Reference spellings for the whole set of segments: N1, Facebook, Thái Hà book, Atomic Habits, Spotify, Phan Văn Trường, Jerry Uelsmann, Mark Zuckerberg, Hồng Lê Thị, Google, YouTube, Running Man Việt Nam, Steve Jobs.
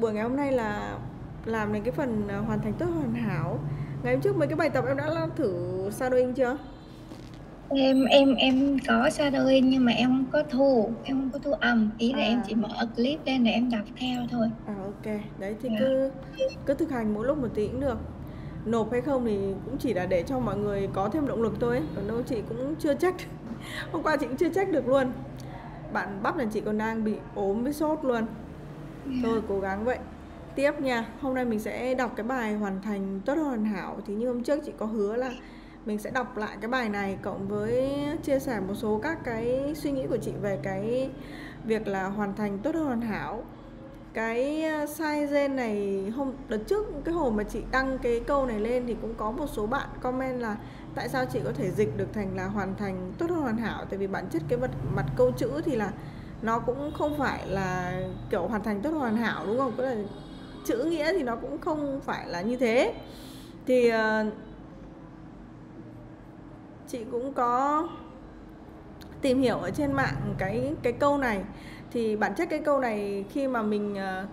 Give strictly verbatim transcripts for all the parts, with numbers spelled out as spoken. buổi ngày hôm nay là làm đến cái phần hoàn thành tốt hoàn hảo. Ngày hôm trước mấy cái bài tập em đã thử shadowing chưa? Em em em có shadowing nhưng mà em không có thu, em không có thu âm. Ý là à. em chỉ mở clip lên để em đọc theo thôi. À ok, đấy thì yeah. cứ cứ thực hành mỗi lúc một tí cũng được. Nộp hay không thì cũng chỉ là để cho mọi người có thêm động lực thôi ấy. Còn đâu chị cũng chưa check. Hôm qua chị cũng chưa check được luôn. Bạn Bắp là chị còn đang bị ốm với sốt luôn. yeah. Thôi cố gắng vậy. Tiếp nha, hôm nay mình sẽ đọc cái bài hoàn thành tốt hoàn hảo. Thì như hôm trước chị có hứa là mình sẽ đọc lại cái bài này cộng với chia sẻ một số các cái suy nghĩ của chị về cái việc là hoàn thành tốt hoàn hảo. Cái size gen này, hôm đợt trước cái hồi mà chị đăng cái câu này lên thì cũng có một số bạn comment là tại sao chị có thể dịch được thành là hoàn thành tốt hoàn hảo. Tại vì bản chất cái mặt, mặt câu chữ thì là nó cũng không phải là kiểu hoàn thành tốt hoàn hảo đúng không? Tức là chữ nghĩa thì nó cũng không phải là như thế. Thì uh, chị cũng có tìm hiểu ở trên mạng cái cái câu này. Thì bản chất cái câu này khi mà mình uh,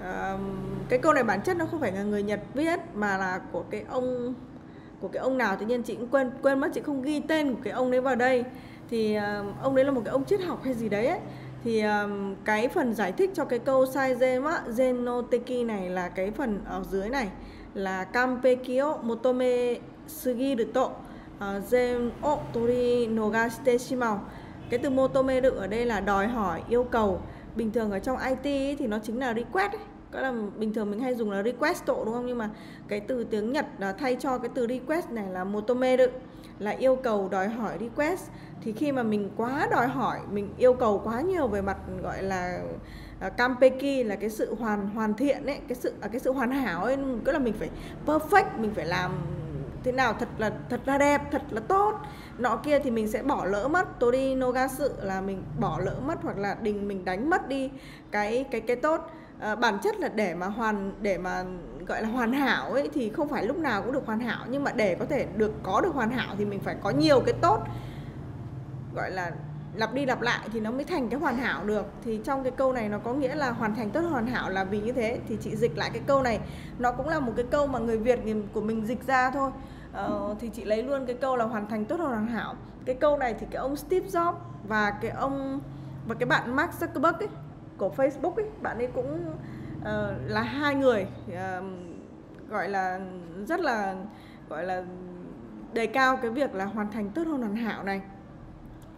uh, cái câu này bản chất nó không phải là người Nhật viết mà là của cái ông của cái ông nào tự nhiên chị cũng quên quên mất, chị không ghi tên của cái ông đấy vào đây. Thì uh, ông đấy là một cái ông triết học hay gì đấy ấy. Thì um, cái phần giải thích cho cái câu size genoteki này là cái phần ở dưới này là Kanpeki o motome sugiruto gen o tori nogashite shimau. Cái từ motome được ở đây là đòi hỏi, yêu cầu. Bình thường ở trong i tê ấy, thì nó chính là request ấy. Có là bình thường mình hay dùng là request tổ đúng không? Nhưng mà cái từ tiếng Nhật là thay cho cái từ request này là motome được, là yêu cầu, đòi hỏi, request. Thì khi mà mình quá đòi hỏi, mình yêu cầu quá nhiều về mặt gọi là uh, Kanpeki là cái sự hoàn hoàn thiện ấy, cái sự uh, cái sự hoàn hảo ấy, cứ là mình phải perfect, mình phải làm thế nào thật là thật là đẹp, thật là tốt. Nọ kia thì mình sẽ bỏ lỡ mất tori noga sự là mình bỏ lỡ mất hoặc là đình mình đánh mất đi cái cái cái tốt. Uh, bản chất là để mà hoàn để mà gọi là hoàn hảo ấy thì không phải lúc nào cũng được hoàn hảo, nhưng mà để có thể được có được hoàn hảo thì mình phải có nhiều cái tốt, gọi là lặp đi lặp lại thì nó mới thành cái hoàn hảo được. Thì trong cái câu này nó có nghĩa là hoàn thành tốt hoàn hảo là vì như thế. Thì chị dịch lại cái câu này, nó cũng là một cái câu mà người Việt của mình dịch ra thôi. Ờ, thì chị lấy luôn cái câu là hoàn thành tốt hoàn hảo. Cái câu này thì cái ông Steve Jobs và cái ông và cái bạn Mark Zuckerberg ấy, của Facebook ấy, bạn ấy cũng uh, là hai người uh, gọi là rất là gọi là đề cao cái việc là hoàn thành tốt hoàn hảo này.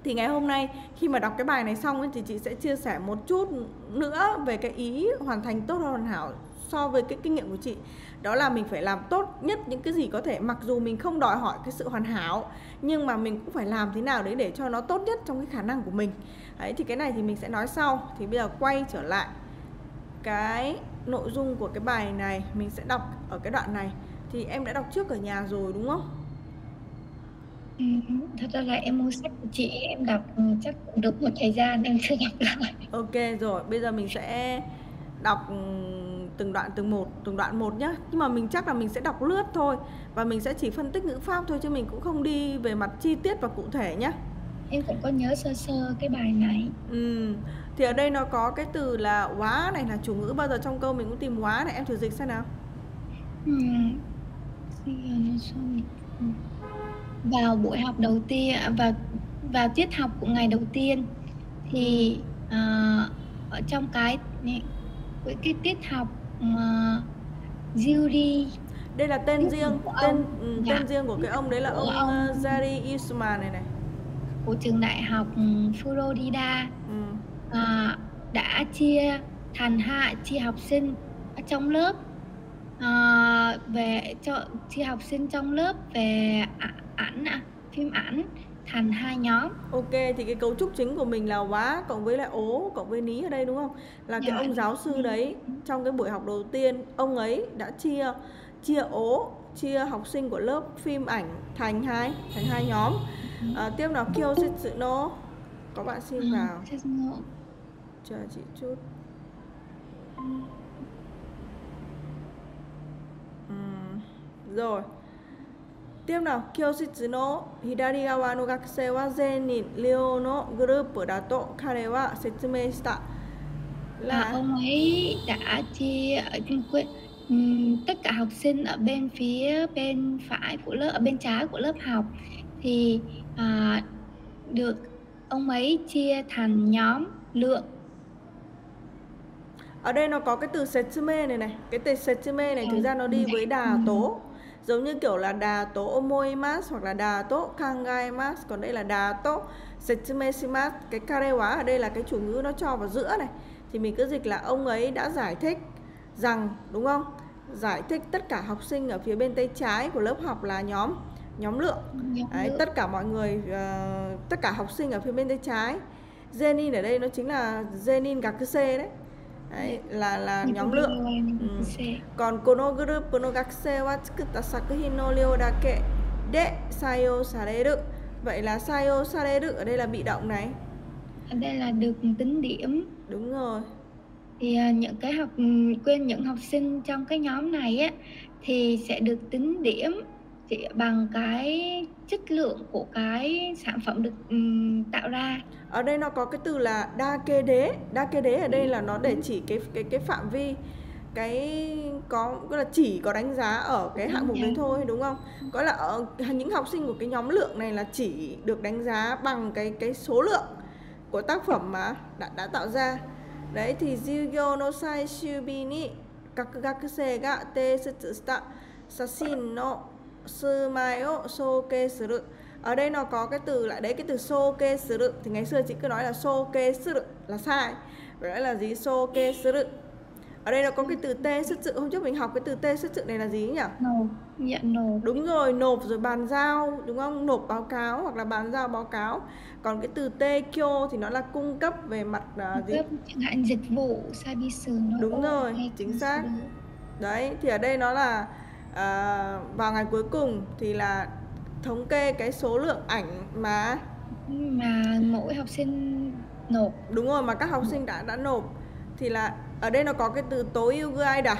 Thì ngày hôm nay khi mà đọc cái bài này xong ấy, thì chị sẽ chia sẻ một chút nữa về cái ý hoàn thành tốt hoàn hảo so với cái kinh nghiệm của chị. Đó là mình phải làm tốt nhất những cái gì có thể, mặc dù mình không đòi hỏi cái sự hoàn hảo, nhưng mà mình cũng phải làm thế nào đấy để cho nó tốt nhất trong cái khả năng của mình. Đấy, thì cái này thì mình sẽ nói sau. Thì bây giờ quay trở lại cái nội dung của cái bài này, mình sẽ đọc ở cái đoạn này. Thì em đã đọc trước ở nhà rồi đúng không? Ừ, thật ra là em mua sách của chị, em đọc chắc cũng được một thời gian em chưa đọc lại. Ok rồi, bây giờ mình sẽ đọc từng đoạn từng một, từng đoạn một nhá. Nhưng mà mình chắc là mình sẽ đọc lướt thôi và mình sẽ chỉ phân tích ngữ pháp thôi, chứ mình cũng không đi về mặt chi tiết và cụ thể nhá. Em cũng có nhớ sơ sơ cái bài này. Ừ. Thì ở đây nó có cái từ là quá này là chủ ngữ, bao giờ trong câu mình cũng tìm quá này, em thử dịch xem nào. Ừ. Vào buổi học đầu tiên, vào vào tiết học của ngày đầu tiên thì uh, ở trong cái với cái tiết học mà Jerry, đây là tên riêng tên dạ. tên riêng của cái ông đấy là ông, ông Jerry Uelsmann này này của trường đại học Florida. ừ. À, đã chia thành hai chia học sinh trong lớp à, về cho chia học sinh trong lớp về ảnh à, phim ảnh thành hai nhóm. Ok, thì cái cấu trúc chính của mình là quá cộng với lại ố cộng với ní ở đây đúng không? Là cái ông giáo sư đấy trong cái buổi học đầu tiên, ông ấy đã chia chia ố, chia học sinh của lớp phim ảnh thành hai thành hai nhóm. À, tiếp nào kêu sự nó có bạn xin vào. Chờ chị chút. Ừ, rồi. Tiếp nào, Kyositsu no hidari gawa no gakusei wa zenrin ryo no group dato kare wa setsumei shita. là à. ông ấy đã chia um, tất cả học sinh ở bên phía bên phải của lớp, ở bên trái của lớp học thì uh, được ông ấy chia thành nhóm lượng. Ở đây nó có cái từ setsime này này, cái từ setsime này thực ra nó đi với đà tố, giống như kiểu là đà tố omoimasu hoặc là đà tố kangaimasu, còn đây là đà tố setsime shimasu. Cái karewa ở đây là cái chủ ngữ nó cho vào giữa này, thì mình cứ dịch là ông ấy đã giải thích rằng, đúng không? Giải thích tất cả học sinh ở phía bên tay trái của lớp học là nhóm nhóm lượng. Đấy, tất cả mọi người, uh, tất cả học sinh ở phía bên tay trái. Zenin ở đây nó chính là zenin gakuse đấy. Đấy, là là nhóm lượng. Ừ. Còn kono group no gakuse wa tsukutta sakuhin no ryo dake de saiyou sareru. Vậy là saiyou sareru ở đây là bị động này. Ở đây là được tính điểm. Đúng rồi. Thì những cái học quên những học sinh trong cái nhóm này á thì sẽ được tính điểm bằng cái chất lượng của cái sản phẩm được um, tạo ra. Ở đây nó có cái từ là đa kê đế. Đa kê đế ở đây là nó để chỉ cái cái cái phạm vi, cái có gọi là chỉ có đánh giá ở cái hạng mục đấy thôi, đúng không? Có là ở, những học sinh của cái nhóm lượng này là chỉ được đánh giá bằng cái cái số lượng của tác phẩm mà đã đã tạo ra. Đấy thì Jugyo no saishu bi ni kaku gakusei ga teisutsu shita sashin no sumayo sokeisuru. Ở đây nó có cái từ lại đấy, cái từ sokeisuru thì ngày xưa chị cứ nói là sokeisuru là sai. Vậy đó là gì? Sokeisuru. Ở đây nó có cái từ teisutsu, hôm trước mình học cái từ teisutsu này là gì nhỉ? Nộp, nhận nộp. Đúng rồi, nộp rồi bàn giao, đúng không? Nộp báo cáo hoặc là bàn giao báo cáo. Còn cái từ teikyo thì nó là cung cấp về mặt uh, gì? Chẳng hạn dịch vụ, service. Đúng rồi, chính xác. Đấy, thì ở đây nó là À, vào ngày cuối cùng thì là thống kê cái số lượng ảnh mà mà mỗi học sinh nộp. Đúng rồi, mà các học sinh đã đã nộp. Thì là ở đây nó có cái từ tối ưu guida,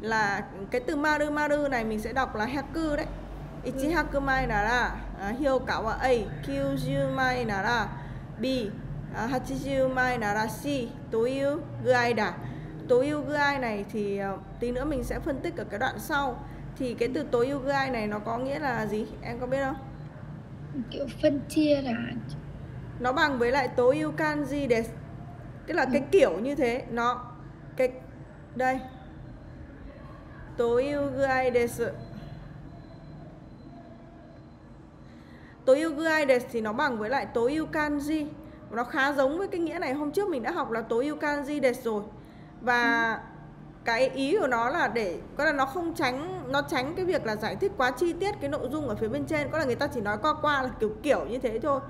là cái từ maru maru này mình sẽ đọc là haku đấy. Ichihaku mai nara hyoka wa a, kyuju mai nara b, hachiju mai nara c, tối ưu guida. Tối ưu gi này thì tí nữa mình sẽ phân tích ở cái đoạn sau. Thì cái từ tối ưu gi này nó có nghĩa là gì? Em có biết không? Kiểu phân chia là nó bằng với lại tối ưu kanji des. Tức là ừ. cái kiểu như thế, nó cái đây. Tối ưu gi des. Tối ưu gi des thì nó bằng với lại tối ưu kanji. Nó khá giống với cái nghĩa này, hôm trước mình đã học là tối ưu kanji des rồi. Và ừ. cái ý của nó là để có là nó không tránh nó tránh cái việc là giải thích quá chi tiết cái nội dung ở phía bên trên, có là người ta chỉ nói qua qua là kiểu kiểu như thế thôi.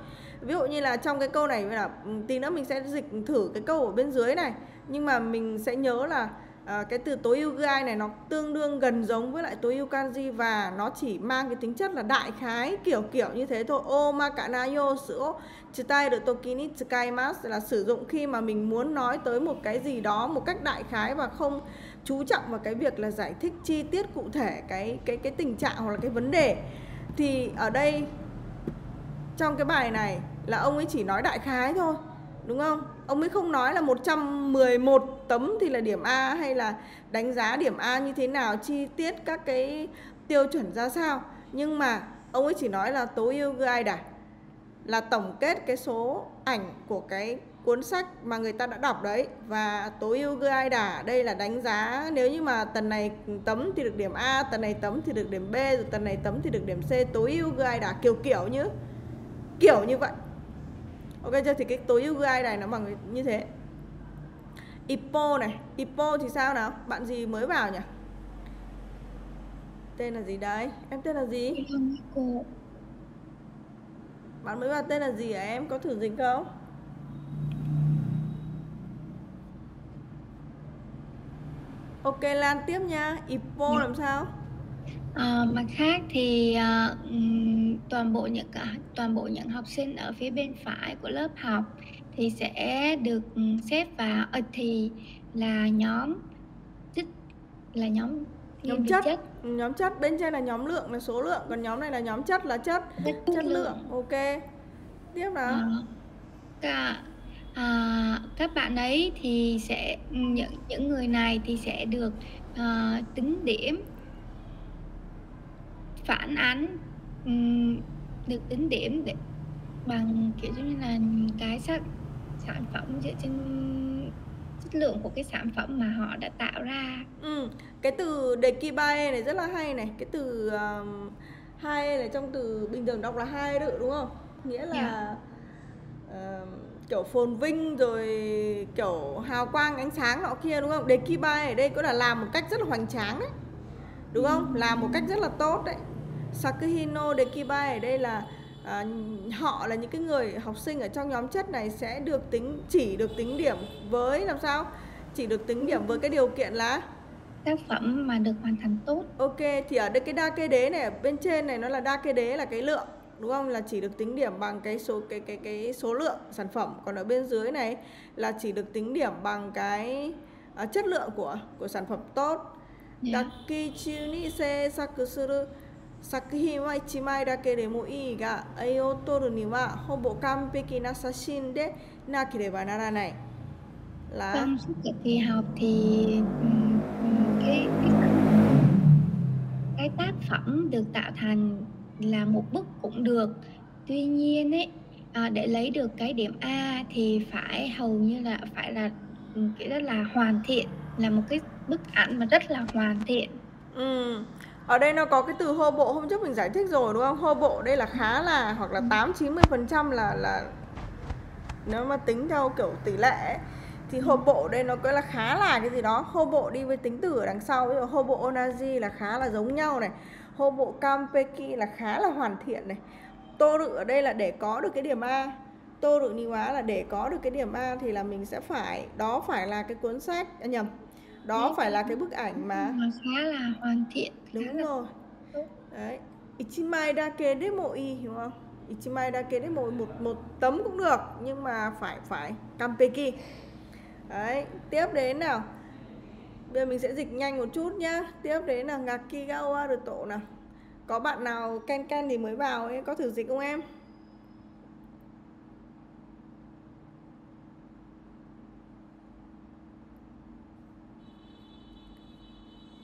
Ví dụ như là trong cái câu này là tí nữa mình sẽ dịch thử cái câu ở bên dưới này, nhưng mà mình sẽ nhớ là à, cái từ tối ưu gi này nó tương đương gần giống với lại tối ưu kanji và nó chỉ mang cái tính chất là đại khái kiểu kiểu như thế thôi. Omakanayo sữa chitai de toki ni tsukaimasu là sử dụng khi mà mình muốn nói tới một cái gì đó một cách đại khái và không chú trọng vào cái việc là giải thích chi tiết cụ thể cái cái cái tình trạng hoặc là cái vấn đề. Thì ở đây trong cái bài này là ông ấy chỉ nói đại khái thôi, đúng không? Ông ấy không nói là một trăm mười một tấm thì là điểm A hay là đánh giá điểm A như thế nào, chi tiết các cái tiêu chuẩn ra sao. Nhưng mà ông ấy chỉ nói là tối ưu guida, là tổng kết cái số ảnh của cái cuốn sách mà người ta đã đọc đấy. Và tối ưu guida đây là đánh giá nếu như mà tầng này tấm thì được điểm A, tầng này tấm thì được điểm B, rồi tầng này tấm thì được điểm C. Tối ưu guida kiểu kiểu như kiểu như vậy. Ok chưa? Thì cái tối ưu gi này nó bằng như thế. Ippo này, Ippo thì sao nào? Bạn gì mới vào nhỉ? Tên là gì đấy? Em tên là gì? Bạn mới vào tên là gì hả em? Có thử dịch không? Ok, Lan tiếp nha. Ippo làm sao? À, mặt khác thì uh, toàn bộ những cả toàn bộ những học sinh ở phía bên phải của lớp học thì sẽ được xếp vào uh, thì là nhóm chất là nhóm nhóm chất. chất nhóm chất bên trên là nhóm lượng là số lượng, còn nhóm này là nhóm chất là chất chất, chất lượng. lượng ok tiếp nào. À, cả À, các bạn ấy thì sẽ những những người này thì sẽ được à, tính điểm, phản ánh um, được tính điểm để, bằng kiểu như là cái sản sản phẩm dựa trên chất lượng của cái sản phẩm mà họ đã tạo ra. Ừ, cái từ Dekibae này rất là hay này, cái từ um, hai này trong từ bình thường đọc là hai đự đúng không? Nghĩa là yeah. uh, kiểu phồn vinh rồi kiểu hào quang ánh sáng nọ kia đúng không? Dekibae ở đây cũng là làm một cách rất là hoành tráng đấy, đúng không? Làm một cách rất là tốt đấy. Sakuhino Dekibae ở đây là à, họ là những cái người học sinh ở trong nhóm chất này sẽ được tính chỉ được tính điểm với làm sao? Chỉ được tính điểm với cái điều kiện là tác phẩm mà được hoàn thành tốt. Ok, thì ở đây cái đa kê đế này ở bên trên này nó là đa kê đế là cái lượng, đúng không? Là chỉ được tính điểm bằng cái số cái cái cái số lượng sản phẩm, còn ở bên dưới này là chỉ được tính điểm bằng cái à, chất lượng của của sản phẩm tốt. Dakichi ni se saku suru sakuhin wa ichimai dake demo ii ga ai o toru ni wa hobo kanpeki na sashin de nakereba naranai. Là trong suốt cả kỳ học thì cái, cái cái tác phẩm được tạo thành là một bức cũng được. Tuy nhiên ấy, à, để lấy được cái điểm A thì phải hầu như là phải là cái rất là hoàn thiện, là một cái bức ảnh mà rất là hoàn thiện. Ừ. Ở đây nó có cái từ hô bộ, hôm trước mình giải thích rồi đúng không? Hô bộ đây là khá là hoặc là tám chín mươi phần trăm là là nếu mà tính theo kiểu tỷ lệ ấy, thì hô bộ đây nó có là khá là cái gì đó. Hô bộ đi với tính từ ở đằng sau, ví dụ hô bộ onaji là khá là giống nhau này. Hô bộ kampeki là khá là hoàn thiện này. Tô rự ở đây là để có được cái điểm A. Tô rự ni hóa là để có được cái điểm A thì là mình sẽ phải, đó phải là cái cuốn sách, à, nhầm. Đó đấy, phải là cái bức ảnh mà khá là hoàn thiện. Đúng rồi. Đấy. Ichimai dake demo ii, hiểu không? Ichimai dake demo một một tấm cũng được nhưng mà phải phải kampeki. Đấy, tiếp đến nào. Bây giờ mình sẽ dịch nhanh một chút nhá. Tiếp đến là Ngakigawa được tổ nào. Có bạn nào Ken Ken thì mới vào ấy, có thử dịch không em?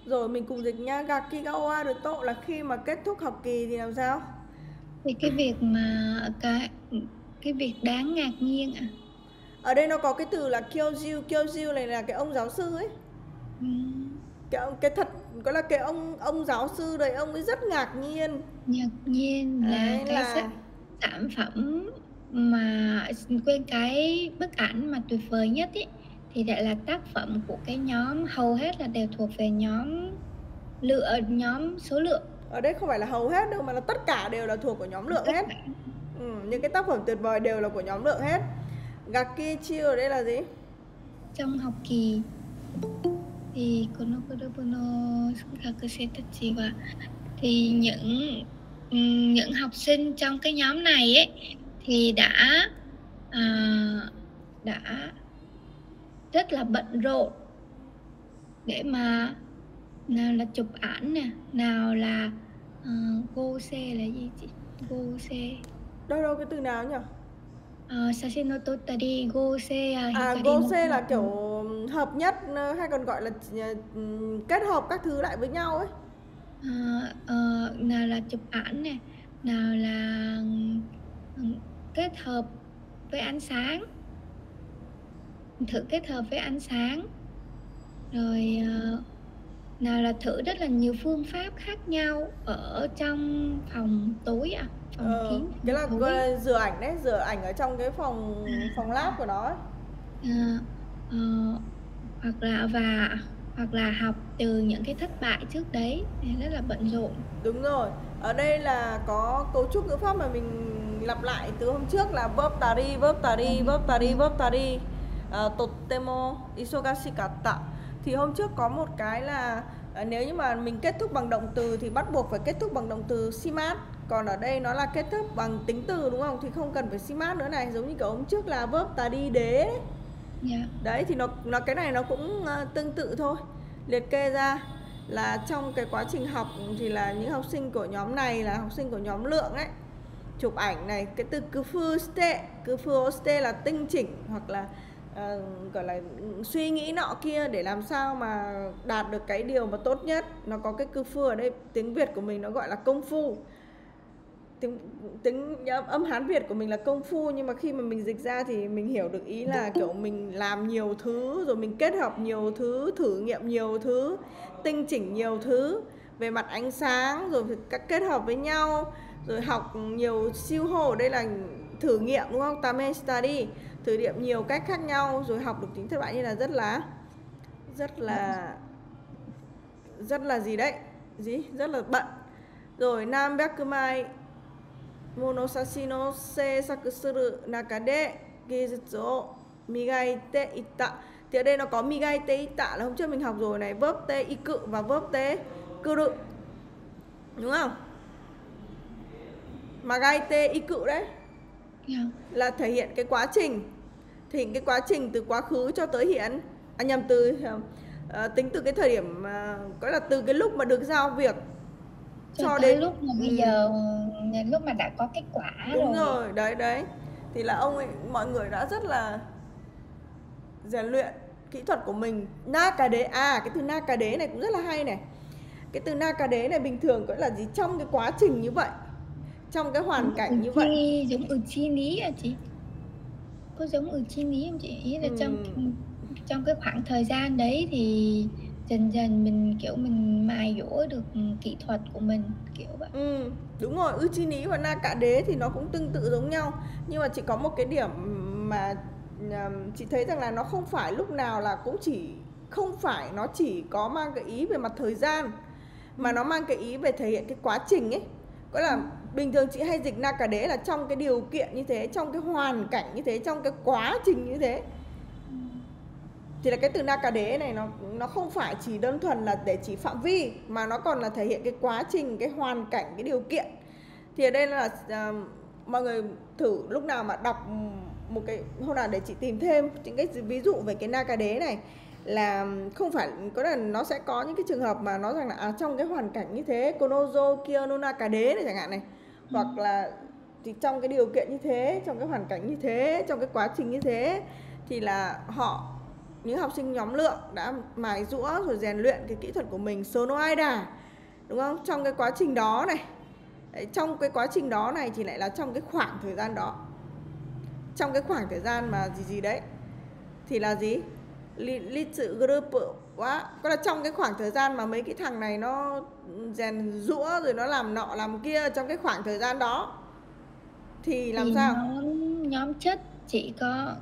Rồi mình cùng dịch nha. Gakigawa được tổ là khi mà kết thúc học kỳ thì làm sao? Thì cái việc mà cái cái việc đáng ngạc nhiên ạ. À? Ở đây nó có cái từ là Kyoju, Kyoju này là cái ông giáo sư ấy. Ừ. Cái, cái thật có là cái ông ông giáo sư đấy, ông ấy rất ngạc nhiên. Ngạc nhiên là đấy, cái là... sách sản phẩm mà quên cái bức ảnh mà tuyệt vời nhất ấy. Thì lại là tác phẩm của cái nhóm, hầu hết là đều thuộc về nhóm lựa, nhóm số lượng. Ở đây không phải là hầu hết đâu mà là tất cả đều là thuộc của nhóm lượng hết. Ừ, những cái tác phẩm tuyệt vời đều là của nhóm lượng hết. Gakichi ở đây là gì? Trong học kỳ thì thì những những học sinh trong cái nhóm này ấy thì đã à, đã rất là bận rộn để mà nào là chụp ảnh nè, nào là uh, go xe là gì chị? Go xe. Đâu đâu cái từ nào nhỉ? Sashin no totari go xe. À, go xe là kiểu hợp nhất hay còn gọi là kết hợp các thứ lại với nhau ấy. Uh, uh, nào là chụp ảnh nè, nào là kết hợp với ánh sáng. Thử kết hợp với ánh sáng. Rồi nào là thử rất là nhiều phương pháp khác nhau ở trong phòng tối à, phòng ờ, kín. Cái là tối. Rửa ảnh đấy, rửa ảnh ở trong cái phòng à, phòng lab của nó ấy. À, à, hoặc là và hoặc là học từ những cái thất bại trước đấy, rất là bận rộn. Đúng rồi. Ở đây là có cấu trúc ngữ pháp mà mình lặp lại từ hôm trước là verb tari, verb tari, verb tari, verb tari. Uh, totemo isogashikatta. Thì hôm trước có một cái là uh, nếu như mà mình kết thúc bằng động từ thì bắt buộc phải kết thúc bằng động từ shimat. Còn ở đây nó là kết thúc bằng tính từ đúng không? Thì không cần phải shimat nữa này. Giống như kiểu hôm trước là verb tari đế. Yeah. Đấy thì nó, nó cái này nó cũng uh, tương tự thôi. Liệt kê ra là trong cái quá trình học thì là những học sinh của nhóm này là học sinh của nhóm lượng ấy chụp ảnh này. Cái từ cứ phương stê, cứ phương stê là tinh chỉnh hoặc là uh, gọi là suy nghĩ nọ kia để làm sao mà đạt được cái điều mà tốt nhất. Nó có cái cứ phương ở đây, tiếng Việt của mình nó gọi là công phu. Tiếng, tiếng âm Hán Việt của mình là công phu, nhưng mà khi mà mình dịch ra thì mình hiểu được ý là kiểu mình làm nhiều thứ, rồi mình kết hợp nhiều thứ, thử nghiệm nhiều thứ, tinh chỉnh nhiều thứ về mặt ánh sáng, rồi các kết hợp với nhau, rồi học nhiều siêu hồ, đây là thử nghiệm đúng không? Tame study, thử nghiệm nhiều cách khác nhau rồi học được chính thất bại, như là rất là rất là rất là gì đấy, gì rất là bận. Rồi Nam Bakumai Monosashino seisakuru nakade gizutsu migaite itta. Thì ở đây nó có migaite itta là hôm trước mình học rồi này, verb te iku và verb te kuru, đúng không? Migaite iku đấy là thể hiện cái quá trình, thể hiện cái quá trình từ quá khứ cho tới hiện, à nhầm, từ uh, tính từ cái thời điểm uh, gọi là từ cái lúc mà được giao việc cho đến lúc mà bây giờ, đến lúc mà đã có kết quả rồi. Đúng rồi, đấy đấy. Thì là ông ấy, mọi người đã rất là rèn luyện kỹ thuật của mình. Nakade, à cái từ nakade này cũng rất là hay này. Cái từ nakade này bình thường gọi là gì, trong cái quá trình như vậy, trong cái hoàn cảnh như vậy. Giống ở chi lý à chị? Có giống ở chi lý không chị? Ý là trong trong cái khoảng thời gian đấy thì dần dần mình kiểu mình mài dũa được kỹ thuật của mình kiểu vậy. Ừ, đúng rồi, Uchini và Nakade thì nó cũng tương tự giống nhau, nhưng mà chỉ có một cái điểm mà chị thấy rằng là nó không phải lúc nào là cũng chỉ, không phải nó chỉ có mang cái ý về mặt thời gian, mà nó mang cái ý về thể hiện cái quá trình ấy. Có là bình thường chị hay dịch Nakade là trong cái điều kiện như thế, trong cái hoàn cảnh như thế, trong cái quá trình như thế. Thì là cái từ nakade này nó nó không phải chỉ đơn thuần là để chỉ phạm vi, mà nó còn là thể hiện cái quá trình, cái hoàn cảnh, cái điều kiện. Thì ở đây là uh, mọi người thử lúc nào mà đọc một cái, hôm nào để chị tìm thêm những cái ví dụ về cái nakade này, là không phải có là nó sẽ có những cái trường hợp mà nó rằng là à, trong cái hoàn cảnh như thế, konozo kia no nakade này chẳng hạn này, hoặc là thì trong cái điều kiện như thế, trong cái hoàn cảnh như thế, trong cái quá trình như thế, thì là họ, những học sinh nhóm lượng đã mài dũa rồi rèn luyện cái kỹ thuật của mình. Sonoaida, đúng không? Trong cái quá trình đó này, trong cái quá trình đó này thì lại là trong cái khoảng thời gian đó, trong cái khoảng thời gian mà gì gì đấy, thì là gì? Litsu group quá, có là trong cái khoảng thời gian mà mấy cái thằng này nó rèn dũa rồi nó làm nọ làm kia, trong cái khoảng thời gian đó thì làm thì sao? Nhóm, nhóm chất chỉ có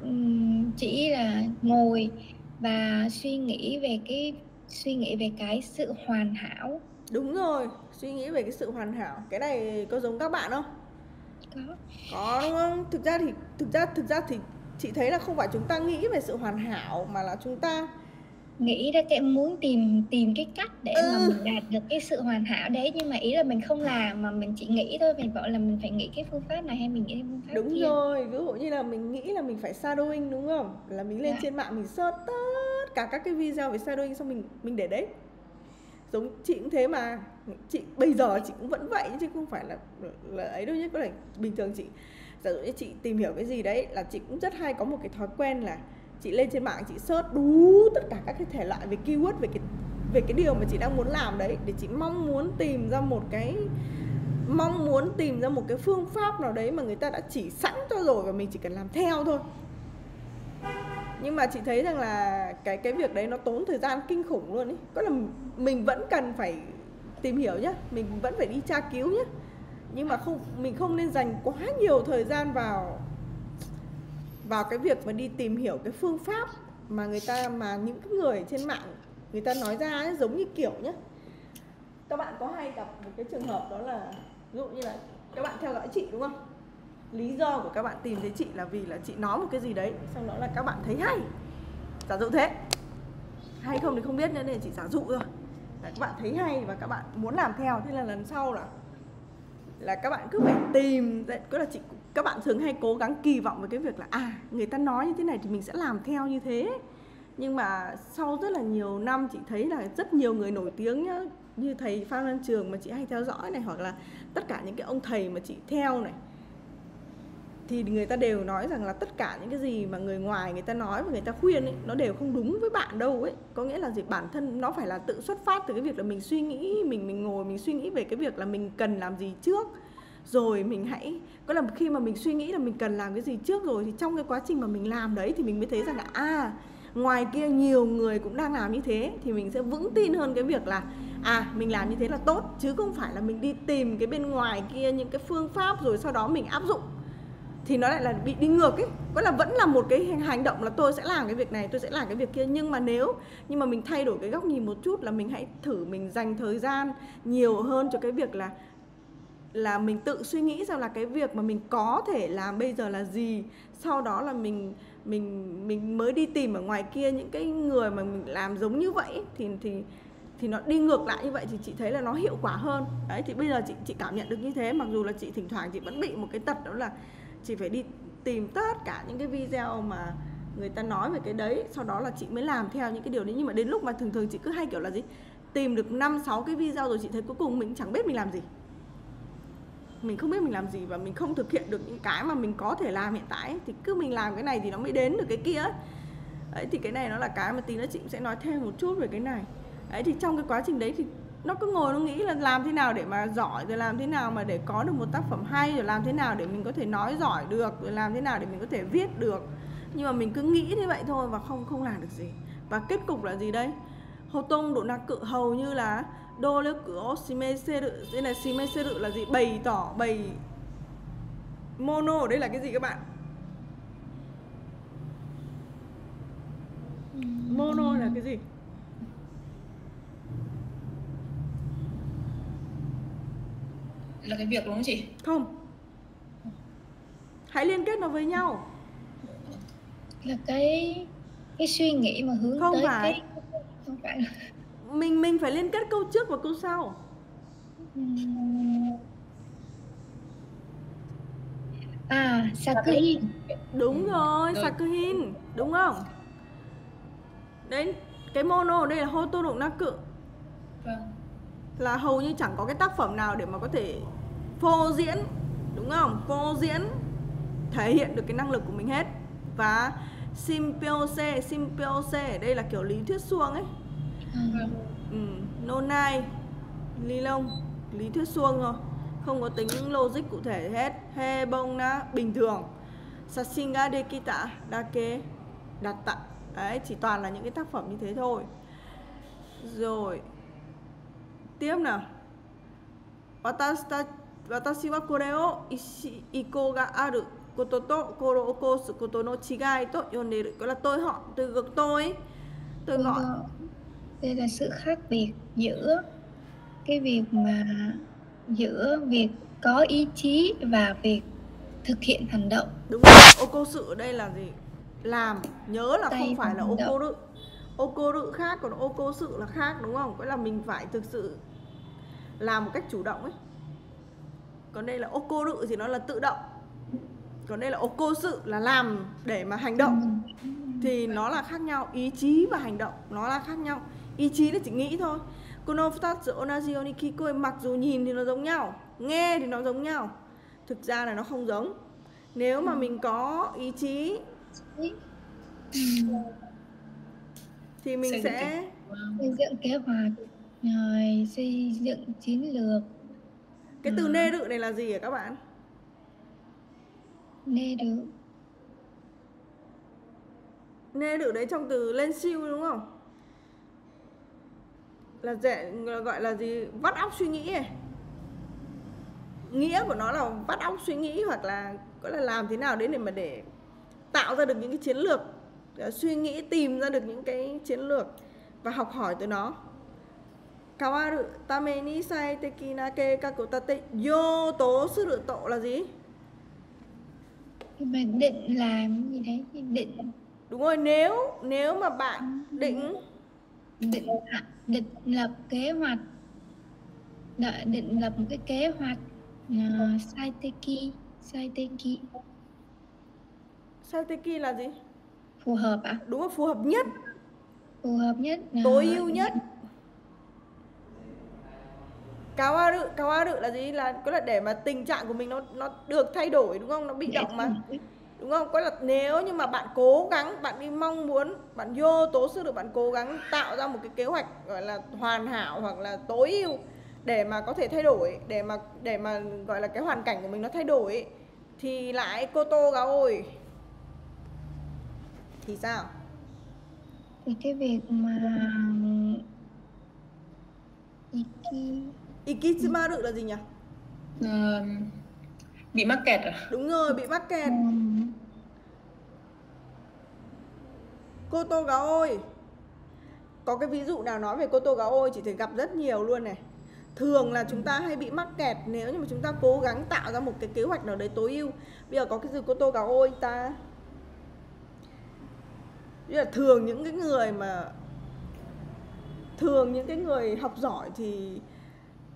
chỉ là ngồi và suy nghĩ về cái suy nghĩ về cái sự hoàn hảo. Đúng rồi, suy nghĩ về cái sự hoàn hảo. Cái này có giống các bạn không? Có. Có đúng không? Thực ra thì thực ra thực ra thì chị thấy là không phải chúng ta nghĩ về sự hoàn hảo, mà là chúng ta nghĩ ra cái muốn tìm tìm cái cách để ừ. mà mình đạt được cái sự hoàn hảo đấy, nhưng mà ý là mình không làm mà mình chỉ nghĩ thôi, mình gọi là mình phải nghĩ cái phương pháp này hay mình nghĩ cái phương pháp đúng kia. Rồi, ví dụ như là mình nghĩ là mình phải shadowing đúng không, là mình lên yeah. trên mạng mình search tất cả các cái video về shadowing, xong mình mình để đấy. Giống chị cũng thế mà, chị bây giờ chị cũng vẫn vậy chứ không phải là là ấy đâu nhé. Có thể bình thường chị, giả dụ như chị tìm hiểu cái gì đấy là chị cũng rất hay có một cái thói quen là chị lên trên mạng chị search đủ tất cả các cái thể loại về keyword, về cái về cái điều mà chị đang muốn làm đấy, để chị mong muốn tìm ra một cái mong muốn tìm ra một cái phương pháp nào đấy mà người ta đã chỉ sẵn cho rồi và mình chỉ cần làm theo thôi. Nhưng mà chị thấy rằng là cái cái việc đấy nó tốn thời gian kinh khủng luôn ấy. Có là mình vẫn cần phải tìm hiểu nhá, mình vẫn phải đi tra cứu nhá, nhưng mà không mình không nên dành quá nhiều thời gian vào vào cái việc mà đi tìm hiểu cái phương pháp mà người ta, mà những người trên mạng người ta nói ra ấy, giống như kiểu nhé. Các bạn có hay gặp một cái trường hợp đó là ví dụ như là các bạn theo dõi chị đúng không? Lý do của các bạn tìm thấy chị là vì là chị nói một cái gì đấy, xong đó là các bạn thấy hay. Giả dụ thế. Hay không thì không biết nữa, nên chỉ giả dụ thôi. Là các bạn thấy hay và các bạn muốn làm theo, thế là lần sau là là các bạn cứ phải tìm, cứ là chị các bạn thường hay cố gắng kỳ vọng với cái việc là à, người ta nói như thế này thì mình sẽ làm theo như thế. Nhưng mà sau rất là nhiều năm chị thấy là rất nhiều người nổi tiếng nhá, như thầy Phan Văn Trường mà chị hay theo dõi này, hoặc là tất cả những cái ông thầy mà chị theo này, thì người ta đều nói rằng là tất cả những cái gì mà người ngoài người ta nói và người ta khuyên ấy, nó đều không đúng với bạn đâu ấy. Có nghĩa là gì, bản thân nó phải là tự xuất phát từ cái việc là mình suy nghĩ, mình mình ngồi mình suy nghĩ về cái việc là mình cần làm gì trước, rồi mình hãy có là khi mà mình suy nghĩ là mình cần làm cái gì trước rồi thì trong cái quá trình mà mình làm đấy thì mình mới thấy rằng là à, ngoài kia nhiều người cũng đang làm như thế, thì mình sẽ vững tin hơn cái việc là à, mình làm như thế là tốt, chứ không phải là mình đi tìm cái bên ngoài kia những cái phương pháp rồi sau đó mình áp dụng thì nó lại là bị đi ngược ấy. Có là vẫn là một cái hành động là tôi sẽ làm cái việc này, tôi sẽ làm cái việc kia, nhưng mà nếu nhưng mà mình thay đổi cái góc nhìn một chút là mình hãy thử mình dành thời gian nhiều hơn cho cái việc là là mình tự suy nghĩ xem là cái việc mà mình có thể làm bây giờ là gì, sau đó là mình mình mình mới đi tìm ở ngoài kia những cái người mà mình làm giống như vậy thì thì thì nó đi ngược lại như vậy thì chị thấy là nó hiệu quả hơn. Đấy, thì bây giờ chị chị cảm nhận được như thế, mặc dù là chị thỉnh thoảng chị vẫn bị một cái tật đó là chị phải đi tìm tất cả những cái video mà người ta nói về cái đấy, sau đó là chị mới làm theo những cái điều đấy. Nhưng mà đến lúc mà thường thường chị cứ hay kiểu là gì, tìm được năm sáu cái video rồi chị thấy cuối cùng mình chẳng biết mình làm gì. Mình không biết mình làm gì và mình không thực hiện được những cái mà mình có thể làm hiện tại ấy. Thì cứ mình làm cái này thì nó mới đến được cái kia ấy. Đấy, thì cái này nó là cái mà tí nữa chị cũng sẽ nói thêm một chút về cái này. Đấy, thì trong cái quá trình đấy thì nó cứ ngồi nó nghĩ là làm thế nào để mà giỏi, rồi làm thế nào mà để có được một tác phẩm hay, rồi làm thế nào để mình có thể nói giỏi được, rồi làm thế nào để mình có thể viết được. Nhưng mà mình cứ nghĩ như vậy thôi và không không làm được gì. Và kết cục là gì đây? Hồ Tông Độ Nạc Cự hầu như là Đô Lê Cửa Shimeseru, đây là Shimeseru là gì? Bày tỏ, bày mono ở đây là cái gì các bạn? Mono là cái gì? Là cái việc đúng không chị? Không. Hãy liên kết nó với nhau. Là cái cái suy nghĩ mà hướng không tới phải. Cái không phải. Mình mình phải liên kết câu trước và câu sau. À, Sakuhin. Đúng rồi, Sakuhin, đúng không? Đấy, cái mono đây là Hoto Độ Na Cự. Vâng. Là hầu như chẳng có cái tác phẩm nào để mà có thể phô diễn, đúng không? Phô diễn thể hiện được cái năng lực của mình hết. Và Symbiose, Symbiose đây là kiểu lý thuyết suông ấy. Ừ. Ừ. Nonai, ly lông, lý thuyết suông thôi, không có tính logic cụ thể hết. He bông na bình thường. Sashinga dekita dake datta. Đấy, chỉ toàn là những cái tác phẩm như thế thôi. Rồi tiếp nào. Watashi wa kore o ikou ga aru koto to koro o kosu koto no chigai to yonderu. Gọi là tôi họ, từ ngược tôi, tôi gọi. Đây là sự khác biệt giữa cái việc mà giữa việc có ý chí và việc thực hiện hành động. Đúng rồi. Okosu ở đây là gì? Làm, nhớ là tay không phải là okoru. Okoru khác, còn okosu là khác, đúng không? Vậy là mình phải thực sự làm một cách chủ động ấy. Còn đây là okoru thì nó là tự động. Còn đây là okosu là làm để mà hành động. Thì nó là khác nhau, ý chí và hành động nó là khác nhau. Ý chí là chỉ nghĩ thôi. Kono futatsu onaji yo ni kikoi, mặc dù nhìn thì nó giống nhau, nghe thì nó giống nhau, thực ra là nó không giống. Nếu mà mình có ý chí thì mình sẽ xây dựng kế hoạch, rồi xây dựng chiến lược. Cái từ nê đự này là gì hả các bạn? Nê đự. Nê đự đấy trong từ lên siêu đúng không? Là dễ, gọi là gì? Vắt óc suy nghĩ này. Nghĩa của nó là vắt óc suy nghĩ, hoặc là gọi là làm thế nào đấy để mà để tạo ra được những cái chiến lược, suy nghĩ tìm ra được những cái chiến lược và học hỏi từ nó. Kawaru tame ni saiteki na keikaku tate yotō suru to là gì? Mình định làm gì đấy, định. Đúng rồi, nếu nếu mà bạn định định định lập kế hoạch, định lập một cái kế hoạch uh, saiteki, saiteki. Saiteki là gì? Phù hợp ạ? À? Đúng rồi, phù hợp nhất. Phù hợp nhất. Tối ưu nhất. Cáo a rự, cáo a rự là gì? Là có là để mà tình trạng của mình nó nó được thay đổi, đúng không? Nó bị động mà, đúng không? Có là nếu như mà bạn cố gắng, bạn đi mong muốn, bạn vô tố sức được, bạn cố gắng tạo ra một cái kế hoạch gọi là hoàn hảo hoặc là tối ưu để mà có thể thay đổi, để mà để mà gọi là cái hoàn cảnh của mình nó thay đổi thì lại cô tô gáo ôi. Thì sao? Thì cái việc mà Iki... Ikitsimaru là gì nhỉ? Ừ, bị mắc kẹt à? Đúng rồi, bị mắc kẹt. Ừ. Cô tô gáo ôi. Có cái ví dụ nào nói về cô tô gáo ôi chị thấy gặp rất nhiều luôn này. Thường là chúng ta hay bị mắc kẹt nếu như mà chúng ta cố gắng tạo ra một cái kế hoạch nào đấy tối ưu. Bây giờ có cái gì cô tô gáo ôi ta? Bây giờ thường những cái người mà Thường những cái người học giỏi thì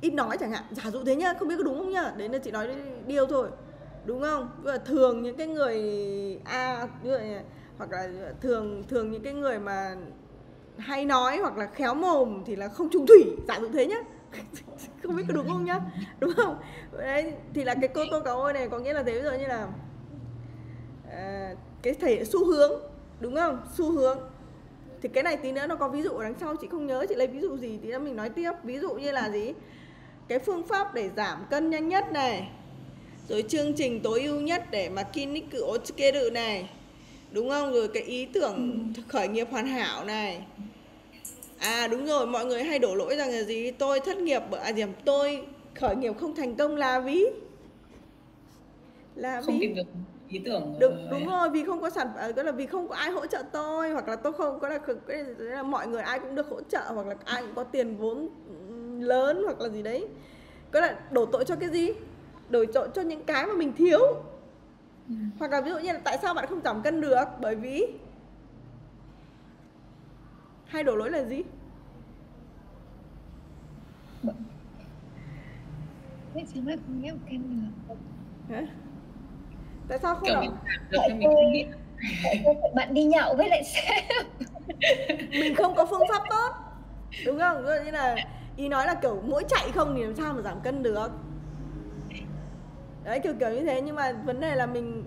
ít nói chẳng hạn, giả dụ thế nhá, không biết có đúng không nhá, đấy là chị nói điều thôi, đúng không? Và thường những cái người a à, hoặc là thường thường những cái người mà hay nói hoặc là khéo mồm thì là không trung thủy, giả dụ thế nhá, không biết có đúng không nhá, đúng không? Đấy thì là cái cô tô cáo ôi này có nghĩa là thế. Bây giờ như là à, cái thể xu hướng, đúng không? Xu hướng thì cái này tí nữa nó có ví dụ ở đằng sau, chị không nhớ chị lấy ví dụ gì, tí nữa mình nói tiếp. Ví dụ như là gì? Cái phương pháp để giảm cân nhanh nhất này, rồi chương trình tối ưu nhất để mà Kinniku Otsukeru này, đúng không? Rồi cái ý tưởng khởi nghiệp hoàn hảo này. À đúng rồi, mọi người hay đổ lỗi rằng là gì? Tôi thất nghiệp bởi điểm, tôi khởi nghiệp không thành công là vì Là vì không tìm được ý tưởng. Đúng, đúng rồi, vì không có sản phẩm, có là vì không có ai hỗ trợ tôi, hoặc là tôi không có là, là mọi người ai cũng được hỗ trợ, hoặc là ai cũng có tiền vốn lớn hoặc là gì đấy. Có là đổ tội cho cái gì? Đổ tội cho những cái mà mình thiếu. Ừ. Hoặc là ví dụ như là tại sao bạn không giảm cân được? Bởi vì hay đổ lỗi là gì? Tại sao lại không giảm cân được? Hả? Tại sao không bảo tại tôi, tại tôi bạn đi nhậu với lại sếp mình không có phương pháp tốt, đúng không? Rồi như là ý nói là kiểu mỗi chạy không thì làm sao mà giảm cân được đấy, kiểu kiểu như thế. Nhưng mà vấn đề là mình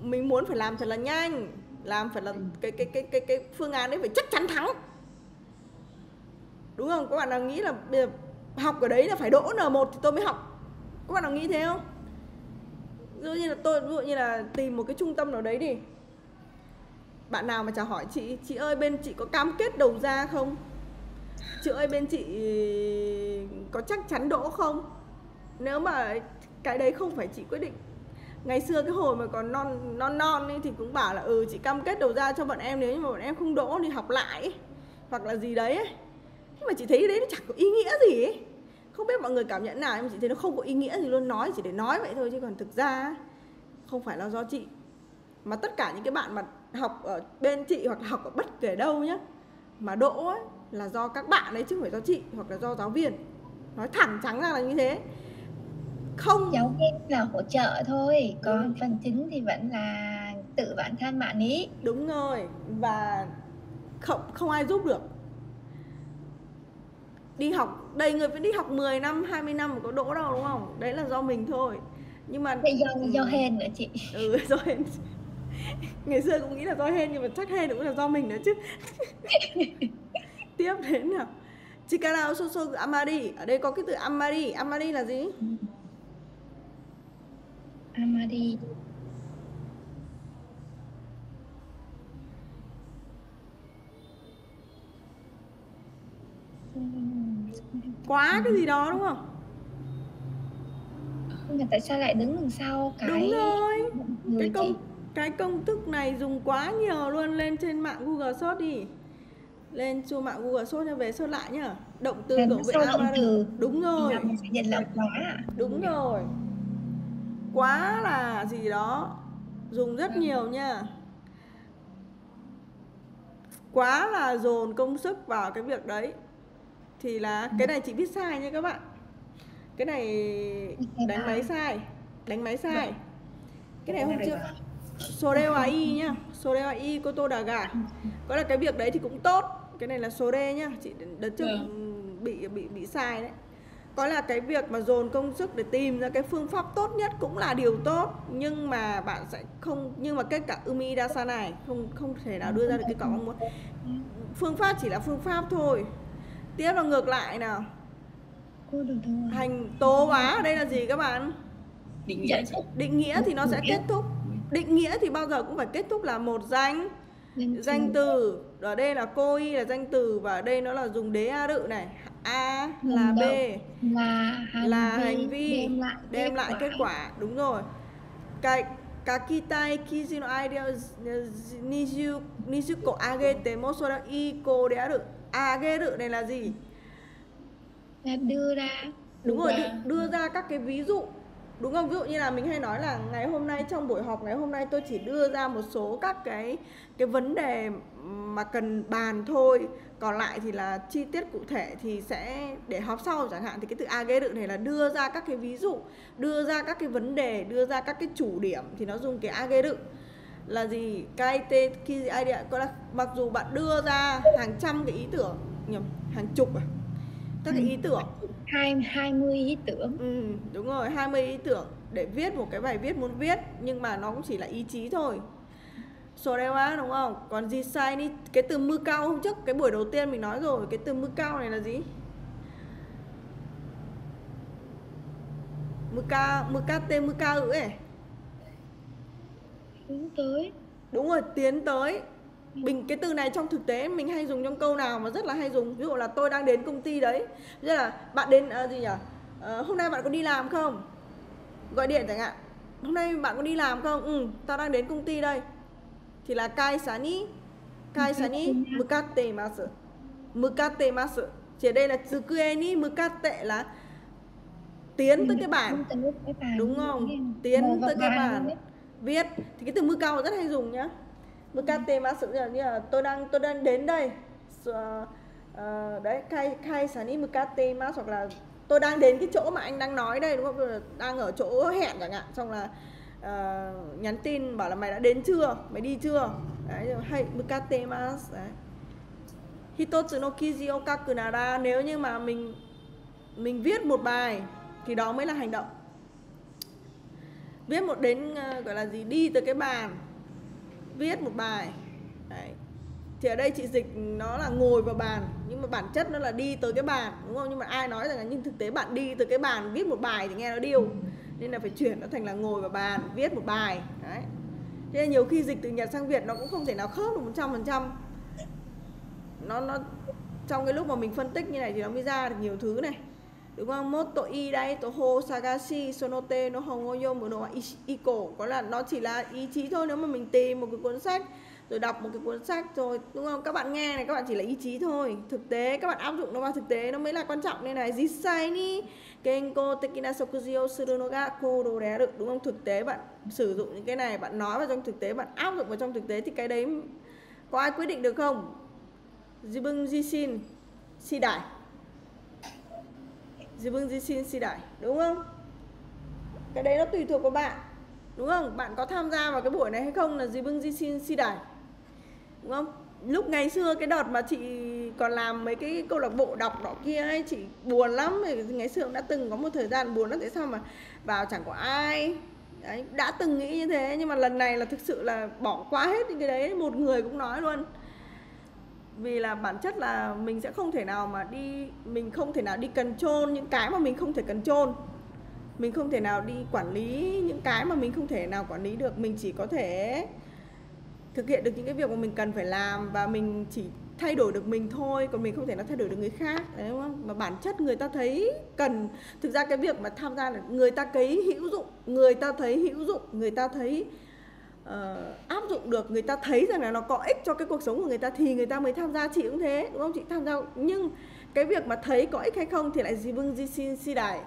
mình muốn phải làm thật là nhanh, làm phải là cái cái cái cái cái phương án đấy phải chắc chắn thắng, đúng không? Các bạn nào nghĩ là bây giờ học ở đấy là phải đỗ N một thì tôi mới học, các bạn nào nghĩ thế không? Ví dụ như là tôi ví dụ như là tìm một cái trung tâm nào đấy đi. Bạn nào mà chả hỏi chị, chị ơi bên chị có cam kết đầu ra không? Chị ơi bên chị có chắc chắn đỗ không? Nếu mà cái đấy không phải chị quyết định. Ngày xưa cái hồi mà còn non non non ấy, thì cũng bảo là ừ chị cam kết đầu ra cho bọn em, nếu như mà bọn em không đỗ thì học lại ấy, hoặc là gì đấy ấy. Nhưng mà chị thấy đấy nó chẳng có ý nghĩa gì ấy. Không biết mọi người cảm nhận nào, em chị thấy nó không có ý nghĩa gì luôn, nói chỉ để nói vậy thôi chứ còn thực ra không phải là do chị. Mà tất cả những cái bạn mà học ở bên chị hoặc là học ở bất kể đâu nhá, mà đỗ ấy, là do các bạn ấy chứ không phải do chị hoặc là do giáo viên. Nói thẳng trắng ra là như thế. Không, giáo viên là hỗ trợ thôi, còn ừ. phần chính thì vẫn là tự bản thân bạn ý. Đúng rồi, và không, không ai giúp được. Đi học, đầy người phải đi học mười năm, hai mươi năm mà có đỗ đâu, đúng không? Đấy là do mình thôi. Nhưng mà do, do hên nữa chị. Ừ, do hên. Ngày xưa cũng nghĩ là do hên, nhưng mà chắc hên cũng là do mình nữa chứ. Tiếp đến nào. Chikara Ososo Amari. Ở đây có cái từ Amari. Amari là gì? Amari quá cái gì đó, đúng không? Nhưng mà tại sao lại đứng đằng sau cái... Đúng rồi. Cái công, cái công thức này dùng quá nhiều luôn. Lên trên mạng Google search đi. Lên trên mạng Google search cho về search lại nhá. Động từ của vị Amari. Đúng rồi. Mình sẽ nhận lầm quá. Đúng rồi. Quá là gì đó. Dùng rất ừ. nhiều nha. Quá là dồn công sức vào cái việc đấy. Thì là cái này chị viết sai nha các bạn. Cái này đánh máy sai. Đánh máy sai. Cái này hôm trước Soreo ai nhá. Soreo ai koto daga. Có là cái việc đấy thì cũng tốt. Cái này là sore nhá. Chị đợt trước bị bị bị sai đấy. Có là cái việc mà dồn công sức để tìm ra cái phương pháp tốt nhất cũng là điều tốt, nhưng mà bạn sẽ không, nhưng mà kết cả umidasa này không không thể nào đưa ra được cái kết quả mong muốn. Phương pháp chỉ là phương pháp thôi. Tiếp là ngược lại nào. Hành tố hóa ở đây là gì các bạn? Định nghĩa. Định nghĩa thì nó sẽ kết thúc. Định nghĩa thì bao giờ cũng phải kết thúc là một danh danh từ. Ở đây là cô y là danh từ, và ở đây nó là dùng đế a đự này. A là b là hành, là hành vi đem lại, đem kết, lại quả. kết quả đúng rồi. Cái kakitai kizu no idea nizu nizuko agete moso da iko đế a đự. Age đự này là gì? Là đưa ra. Đúng, đúng rồi, đưa, đưa ra các cái ví dụ. Đúng không? Ví dụ như là mình hay nói là ngày hôm nay, trong buổi họp ngày hôm nay tôi chỉ đưa ra một số các cái cái vấn đề mà cần bàn thôi, còn lại thì là chi tiết cụ thể thì sẽ để họp sau chẳng hạn. Thì cái từ a giê đự này là đưa ra các cái ví dụ, đưa ra các cái vấn đề, đưa ra các cái chủ điểm, thì nó dùng cái a giê đự là gì? Cái tên khi idea có là mặc dù bạn đưa ra hàng trăm cái ý tưởng, nhầm, hàng chục à? Các cái ý tưởng, hai mươi ý tưởng. Ừ, đúng rồi, hai mươi ý tưởng để viết một cái bài viết muốn viết, nhưng mà nó cũng chỉ là ý chí thôi. Số đây quá đúng không? Còn gì sai đi? Cái từ mưu cao hôm trước cái buổi đầu tiên mình nói rồi, cái từ mưu cao này là gì? Mưu cao, mưu cao tên mưu cao ngữ ấy. Tiến tới. Đúng rồi, tiến tới. Mình cái từ này trong thực tế mình hay dùng trong câu nào mà rất là hay dùng. Ví dụ là tôi đang đến công ty đấy, rất là bạn đến uh, gì nhỉ? Uh, hôm nay bạn có đi làm không? Gọi điện chẳng hạn. Hôm nay bạn có đi làm không? Ừ, tao đang đến công ty đây. Thì là kai sa ni kai sa ni mukatemasu. Mukatemasu. Chỉ đây là tsukue ni mukate là tiến tới cái bàn. Đúng không? Tiến tới cái bàn. Viết thì cái từ mưu cao rất hay dùng nhá. Mukate masu như là tôi đang tôi đang đến đây. Uh, uh, đấy, kai kai sa ni mukate masu, hoặc là tôi đang đến cái chỗ mà anh đang nói đây, đúng không? Đang ở chỗ hẹn chẳng hạn, xong là uh, nhắn tin bảo là mày đã đến chưa? Mày đi chưa? Đấy, hay mukate masu. Hitotsu no kiji o kaku nara, nếu như mà mình mình viết một bài thì đó mới là hành động. Viết một đến uh, gọi là gì? Đi tới cái bàn. Viết một bài. Đấy. Thì ở đây chị dịch nó là ngồi vào bàn, nhưng mà bản chất nó là đi tới cái bàn, đúng không? Nhưng mà ai nói rằng là nhưng thực tế bạn đi tới cái bàn viết một bài thì nghe nó điêu, nên là phải chuyển nó thành là ngồi vào bàn viết một bài. Đấy. Thế nên nhiều khi dịch từ Nhật sang Việt nó cũng không thể nào khớp được một trăm phần trăm. Nó nó trong cái lúc mà mình phân tích như này thì nó mới ra được nhiều thứ này. Đúng không? Moto i dai to ho sagashi sonote no hongo yo no iko, có là nó chỉ là ý chí thôi. Nếu mà mình tìm một cái cuốn sách rồi đọc một cái cuốn sách rồi, đúng không? Các bạn nghe này, các bạn chỉ là ý chí thôi. Thực tế các bạn áp dụng nó vào thực tế nó mới là quan trọng. Nên này, jissai ni kenko tekina sokuji o suru no ga kodo de, đúng không? Thực tế bạn sử dụng những cái này, bạn nói vào trong thực tế, bạn áp dụng vào trong thực tế thì cái đấy có ai quyết định được không? Jibun jishin shidai. Jibun jishin shidai, đúng không? Cái đấy nó tùy thuộc vào bạn, đúng không? Bạn có tham gia vào cái buổi này hay không là Jibun jishin shidai, đúng không? Lúc ngày xưa cái đợt mà chị còn làm mấy cái câu lạc bộ đọc đó kia ấy, chị buồn lắm. Ngày xưa cũng đã từng có một thời gian buồn lắm, tại sao mà vào chẳng có ai đấy, đã từng nghĩ như thế. Nhưng mà lần này là thực sự là bỏ qua hết những cái đấy, một người cũng nói luôn. Vì là bản chất là mình sẽ không thể nào mà đi, mình không thể nào đi control những cái mà mình không thể control. Mình không thể nào đi quản lý những cái mà mình không thể nào quản lý được. Mình chỉ có thể thực hiện được những cái việc mà mình cần phải làm, và mình chỉ thay đổi được mình thôi, còn mình không thể nào thay đổi được người khác. Đấy, đúng không? Mà bản chất người ta thấy cần, thực ra cái việc mà tham gia là người ta thấy hữu dụng, người ta thấy hữu dụng, người ta thấy Uh, áp dụng được, người ta thấy rằng là nó có ích cho cái cuộc sống của người ta thì người ta mới tham gia. Chị cũng thế, đúng không? Chị tham gia, nhưng cái việc mà thấy có ích hay không thì lại jibun jishin shidai.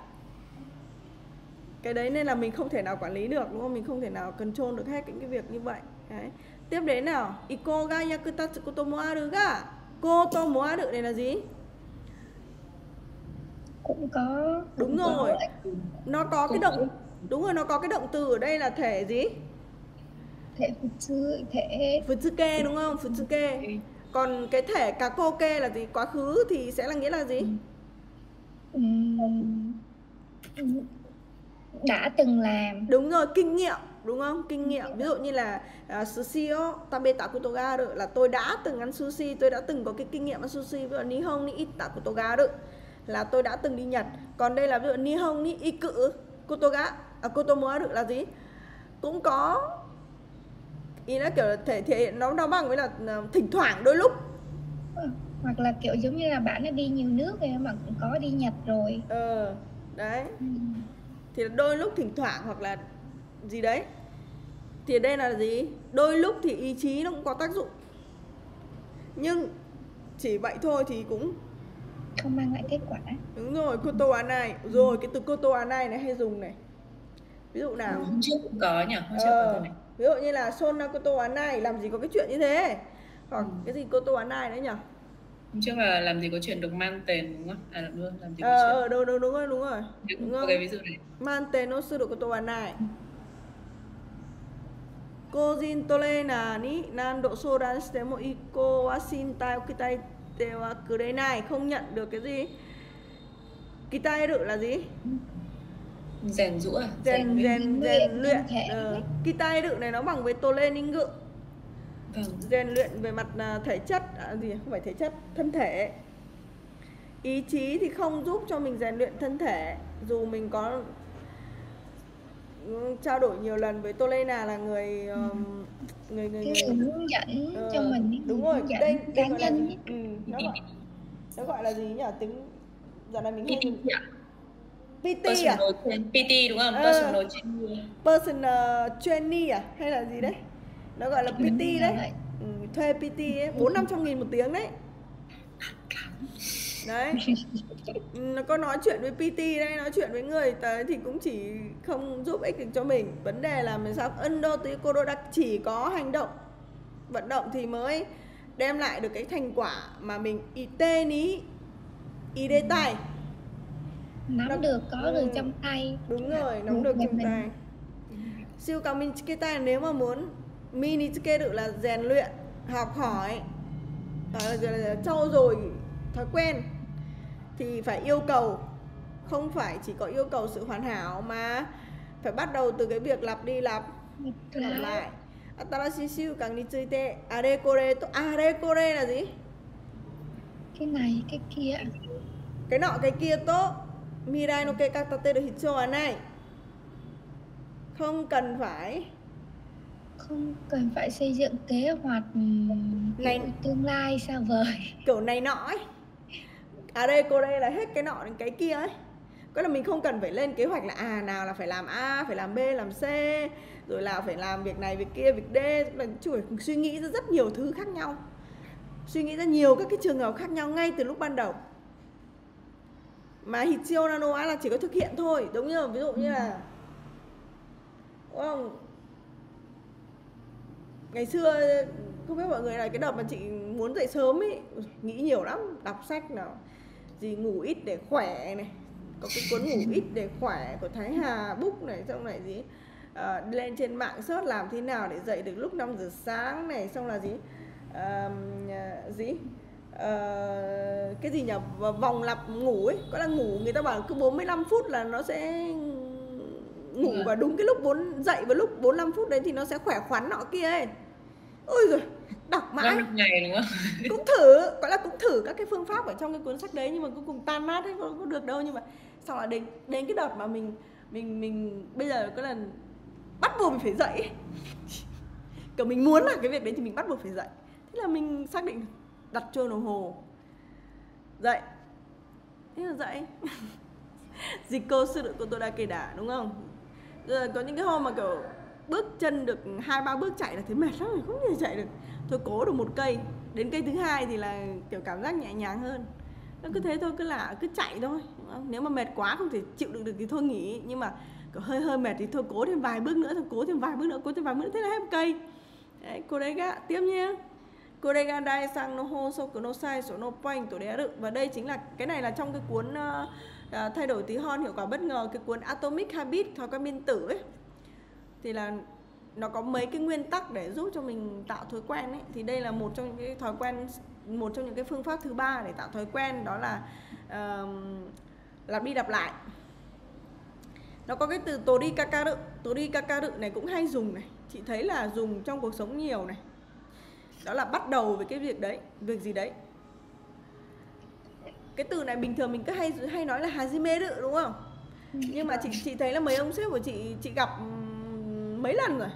Cái đấy nên là mình không thể nào quản lý được, đúng không? Mình không thể nào control được hết những cái việc như vậy. Đấy. Tiếp đến nào, iko ga yakutatsu koto mo aru ga. Koto mo aru này là gì? Cũng có. Đúng rồi. Nó có cái động, đúng rồi, nó có cái động từ ở đây là thể gì? Thể futsuke, thể... futsuke đúng không? Futsuke. Còn cái thể kakoke là gì? Quá khứ thì sẽ là nghĩa là gì? đã từng làm. Đúng rồi, kinh nghiệm, đúng không? Kinh nghiệm, ví dụ như là uh, sushi đó, tabetakutogá được là tôi đã từng ăn sushi, tôi đã từng có cái kinh nghiệm ăn sushi. Ví dụ nihon ni itakutogá được là tôi đã từng đi Nhật. Còn đây là ví dụ nihon ni iku kutogá, kotomoa được là gì? Cũng có ý là kiểu thể hiện nó nó bằng với là thỉnh thoảng đôi lúc. Ừ, hoặc là kiểu giống như là bạn đã đi nhiều nước rồi mà cũng có đi Nhật rồi. Ờ, đấy. Ừ. Thì đôi lúc thỉnh thoảng hoặc là gì đấy. Thì đây là gì? Đôi lúc thì ý chí nó cũng có tác dụng. Nhưng chỉ vậy thôi thì cũng không mang lại kết quả. Đúng rồi, koto anai. Rồi cái từ koto anai này hay dùng này. Ví dụ nào? Hôm trước cũng có nhỉ, hôm trước ờ, có này. Ví dụ như là Sona koto anai, làm gì có cái chuyện như thế. Còn ừ. cái gì koto anai nữa nhỉ? Hôm trước là làm gì có chuyện được mang tên, đúng không? À làm luôn, làm gì có ờ, chuyện. Ờ đúng đúng đúng rồi, đúng rồi. Đúng, đúng không? Cái ví dụ này. Man tên no suru koto anai. Kojin toreina ni nando sodan shite mo ikko wa shintai okitai te wa kurenai. Không nhận được cái gì? Kitai ru là gì? Rèn rũa, rèn rèn rèn luyện. Kitai ru này nó bằng với torening ngự. Rèn vâng. luyện về mặt thể chất à, gì không phải thể chất, thân thể. Ý chí thì không giúp cho mình rèn luyện thân thể. Dù mình có trao đổi nhiều lần với Tolena là người ừ. người người hướng dẫn ờ, cho mình. Đúng rồi, đây, đây gọi là gì? Ừ, nó, gọi, nó gọi là gì nhỉ? Tính giờ này mình hay dùng pê tê à? pê tê đúng không? Personal trainer. Personal trainer à hay là gì đấy? Nó gọi là pê tê đấy, ừ, thuê pê tê ấy, bốn trăm năm mươi nghìn một tiếng đấy. Đấy, nó có nói chuyện với pê tê đấy, nói chuyện với người tới thì cũng chỉ không giúp ích được cho mình. Vấn đề là mình sao Endo tới Kododak chỉ có hành động, vận động thì mới đem lại được cái thành quả mà mình ite ní, ide tai. Nắm được, có được trong tay. Đúng rồi, nắm được trong tay. Siêu cao minh cái tay nếu mà muốn Minitsuke được là rèn luyện, học hỏi, trau dồi thói quen. Thì phải yêu cầu, không phải chỉ có yêu cầu sự hoàn hảo mà phải bắt đầu từ cái việc lặp đi lặp lại. Atarashi shoukan nitsuite are kore to are kore là gì? Cái này, cái kia. Cái nọ, cái kia tốt. Mirai no keikatate do hitsu wa nai. Không cần phải Không cần phải xây dựng kế hoạch này, tương lai xa vời kiểu này nọ ấy. À đây cô đây là hết cái nọ đến cái kia ấy. Có là mình không cần phải lên kế hoạch là à nào là phải làm A, phải làm B, làm C, rồi là phải làm việc này, việc kia, việc D. Mình chủ suy nghĩ ra rất nhiều thứ khác nhau, suy nghĩ ra nhiều các cái trường hợp khác nhau ngay từ lúc ban đầu. Mà Hichio Nanoa là chỉ có thực hiện thôi. Giống như là, ví dụ như là đúng không? Ngày xưa không biết mọi người này, cái đợt mà chị muốn dậy sớm ấy, nghĩ nhiều lắm, đọc sách nào gì ngủ ít để khỏe này, có cái cuốn ngủ ít để khỏe của Thái Hà book này, xong lại gì à, lên trên mạng search làm thế nào để dậy được lúc năm giờ sáng này, xong là gì à, gì à, cái gì nhỉ, vòng lặp ngủ ấy, có là ngủ người ta bảo cứ bốn mươi lăm phút là nó sẽ ngủ và đúng cái lúc bốn dậy vào lúc bốn mươi lăm phút đấy thì nó sẽ khỏe khoắn nọ kia ấy. Ôi rồi đọc mãi ngày đúng không? Cũng thử, gọi là cũng thử các cái phương pháp ở trong cái cuốn sách đấy nhưng mà cuối cùng tan nát ấy, không có được đâu. Nhưng mà xong là đến đến cái đợt mà mình mình mình bây giờ có lần bắt buộc mình phải dậy, kiểu mình muốn là cái việc đấy thì mình bắt buộc phải dậy. Thế là mình xác định đặt chuông đồng hồ dậy, thế là dậy. Jiko sư đựng của tôi đã kể đã, đúng không? Rồi có những cái hôm mà kiểu bước chân được hai ba bước chạy là thấy mệt lắm rồi, không thể chạy được. Thôi cố được một cây, đến cây thứ hai thì là kiểu cảm giác nhẹ nhàng hơn. Nó cứ thế thôi, cứ là cứ chạy thôi. Nếu mà mệt quá không thể chịu đựng được thì thôi nghỉ, nhưng mà kiểu hơi hơi mệt thì thôi cố thêm vài bước nữa, thôi cố thêm vài bước nữa, cố thêm vài bước nữa, thế là hết cây. Đấy, cô đấy gạ tiếp nhé. Cô đây gandai sang no hosoku no sai so no point tổ đế đựng. Và đây chính là cái này là trong cái cuốn uh, À, thay đổi tí hon hiệu quả bất ngờ, cái cuốn Atomic Habits, thói quen nguyên tử ấy, thì là nó có mấy cái nguyên tắc để giúp cho mình tạo thói quen ấy. Thì đây là một trong những cái thói quen, một trong những cái phương pháp thứ ba để tạo thói quen, đó là uh, lặp đi lặp lại. Nó có cái từ tori kakaru, tori kakaru này cũng hay dùng này, chị thấy là dùng trong cuộc sống nhiều này. Đó là bắt đầu với cái việc đấy, việc gì đấy. Cái từ này bình thường mình cứ hay hay nói là hajimeru đúng không? Nhưng mà chị chị thấy là mấy ông sếp của chị chị gặp mấy lần rồi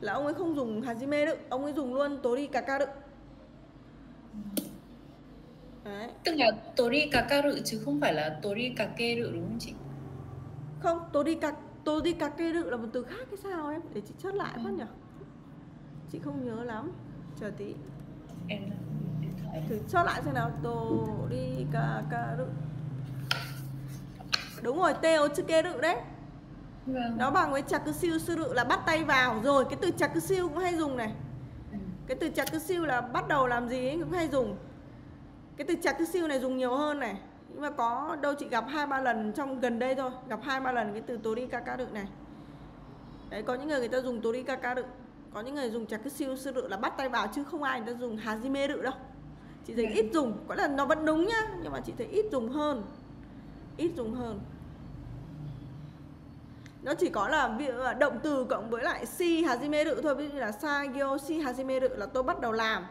là ông ấy không dùng hajimeru, ông ấy dùng luôn tori kakaru. Đấy. Tức là tori kakaru chứ không phải là tori kakeru đúng không chị? Không, tori kak tori kakeru là một từ khác hay sao em? Để chị chốt lại phát nhỉ. Chị không nhớ lắm. Chờ tí. Em thử chốt lại xem nào. Tori kakaru. Đúng rồi, teo chukeru đấy. Vâng. Nó bằng với chakusiu suru là bắt tay vào rồi. Cái từ chakusiu cũng hay dùng này. Cái từ chakusiu là bắt đầu làm gì ấy cũng hay dùng. Cái từ chakusiu này dùng nhiều hơn này. Nhưng mà có đâu chị gặp hai ba lần trong gần đây thôi, gặp hai ba lần cái từ tori kakaru này. Đấy, có những người người ta dùng tori kakaru, có những người dùng chakusiu suru là bắt tay vào chứ không ai người ta dùng hajimeru đâu. Chị thấy ít dùng, có là nó vẫn đúng nhá, nhưng mà chị thấy ít dùng hơn. Ít dùng hơn. Nó chỉ có là động từ cộng với lại si hajimeru thôi, ví dụ như là sa gyoshi hajimeru là tôi bắt đầu làm.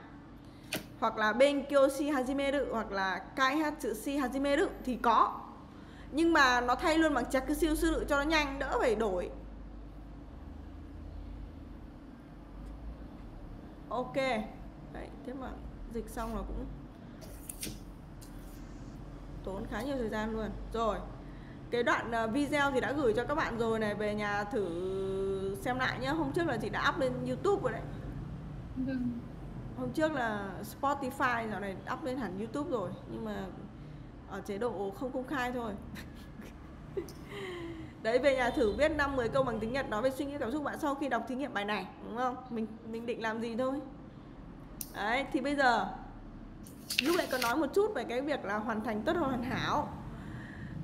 Hoặc là bên kyoshi hajimeru hoặc là kaihatsu si hajimeru thì có. Nhưng mà nó thay luôn bằng chakusiu suru cho nó nhanh, đỡ phải đổi. Ok. Đấy, thế mà dịch xong là cũng tốn khá nhiều thời gian luôn. Rồi. Cái đoạn video thì đã gửi cho các bạn rồi này, về nhà thử xem lại nhé. Hôm trước là chị đã up lên YouTube rồi đấy. Hôm trước là Spotify, dạo này up lên hẳn YouTube rồi, nhưng mà ở chế độ không công khai thôi. Đấy, về nhà thử viết năm mười câu bằng tiếng Nhật nói về suy nghĩ cảm xúc bạn sau khi đọc thí nghiệm bài này, đúng không? Mình mình định làm gì thôi. Đấy, thì bây giờ lúc nãy có nói một chút về cái việc là hoàn thành tốt hơn hoàn hảo.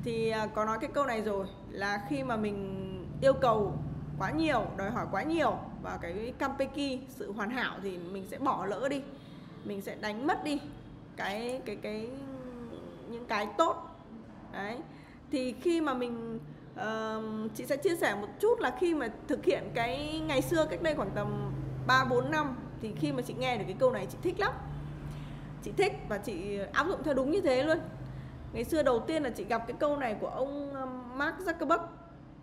Thì có nói cái câu này rồi, là khi mà mình yêu cầu quá nhiều, đòi hỏi quá nhiều và cái kampeki, sự hoàn hảo, thì mình sẽ bỏ lỡ đi, mình sẽ đánh mất đi cái cái cái những cái tốt. Đấy, thì khi mà mình uh, chị sẽ chia sẻ một chút là khi mà thực hiện cái ngày xưa cách đây khoảng tầm ba bốn năm, thì khi mà chị nghe được cái câu này chị thích lắm, chị thích và chị áp dụng theo đúng như thế luôn. Ngày xưa đầu tiên là chị gặp cái câu này của ông Mark Zuckerberg.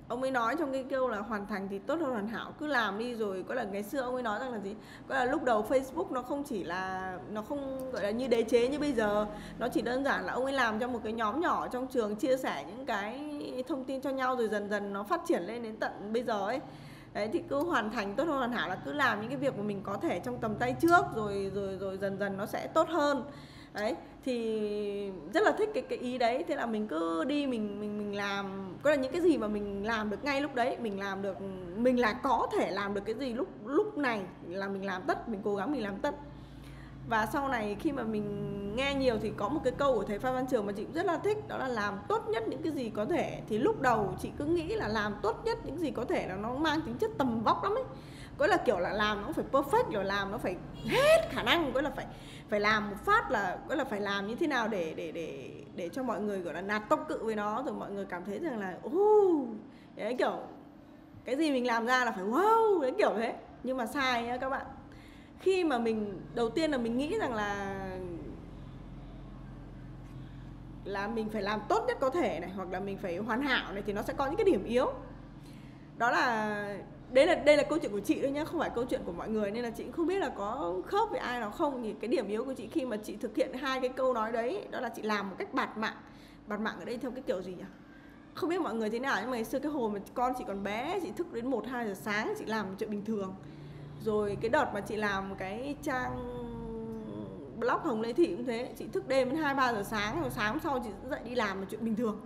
Ông ấy nói trong cái kêu là hoàn thành thì tốt hơn hoàn hảo, cứ làm đi rồi. Có là ngày xưa ông ấy nói rằng là gì? Có là lúc đầu Facebook nó không chỉ là, nó không gọi là như đế chế như bây giờ. Nó chỉ đơn giản là ông ấy làm cho một cái nhóm nhỏ trong trường, chia sẻ những cái thông tin cho nhau, rồi dần dần nó phát triển lên đến tận bây giờ ấy. Đấy, thì cứ hoàn thành tốt hơn hoàn hảo là cứ làm những cái việc mà mình có thể trong tầm tay trước, rồi rồi rồi dần dần nó sẽ tốt hơn. Đấy, thì rất là thích cái cái ý đấy. Thế là mình cứ đi, mình mình mình làm, có là những cái gì mà mình làm được ngay lúc đấy, mình làm được, mình là có thể làm được cái gì lúc lúc này là mình làm tất, mình cố gắng mình làm tất. Và sau này khi mà mình nghe nhiều thì có một cái câu của thầy Phan Văn Trường mà chị cũng rất là thích, đó là làm tốt nhất những cái gì có thể. Thì lúc đầu chị cứ nghĩ là làm tốt nhất những gì có thể là nó mang tính chất tầm vóc lắm ấy. Có là kiểu là làm nó phải perfect, rồi làm nó phải hết khả năng, có là phải phải làm một phát là có là phải làm như thế nào để để để để cho mọi người gọi là nạt tốc cự với nó, rồi mọi người cảm thấy rằng là uh, đấy, kiểu cái gì mình làm ra là phải wow, đấy kiểu thế. Nhưng mà sai nhá các bạn. Khi mà mình đầu tiên là mình nghĩ rằng là là mình phải làm tốt nhất có thể này, hoặc là mình phải hoàn hảo này, thì nó sẽ có những cái điểm yếu. Đó là đấy là đây là câu chuyện của chị thôi nhá, không phải câu chuyện của mọi người, nên là chị cũng không biết là có khớp với ai nào không. Thì cái điểm yếu của chị khi mà chị thực hiện hai cái câu nói đấy, đó là chị làm một cách bạt mạng. Bạt mạng ở đây theo cái kiểu gì nhỉ? Không biết mọi người thế nào, nhưng mà ngày xưa cái hồi mà con chị còn bé, chị thức đến một hai giờ sáng chị làm chuyện bình thường. Rồi cái đợt mà chị làm cái trang blog Hồng Lê Thị cũng thế, chị thức đêm đến hai ba giờ sáng, rồi sáng hôm sau chị dậy đi làm một chuyện bình thường.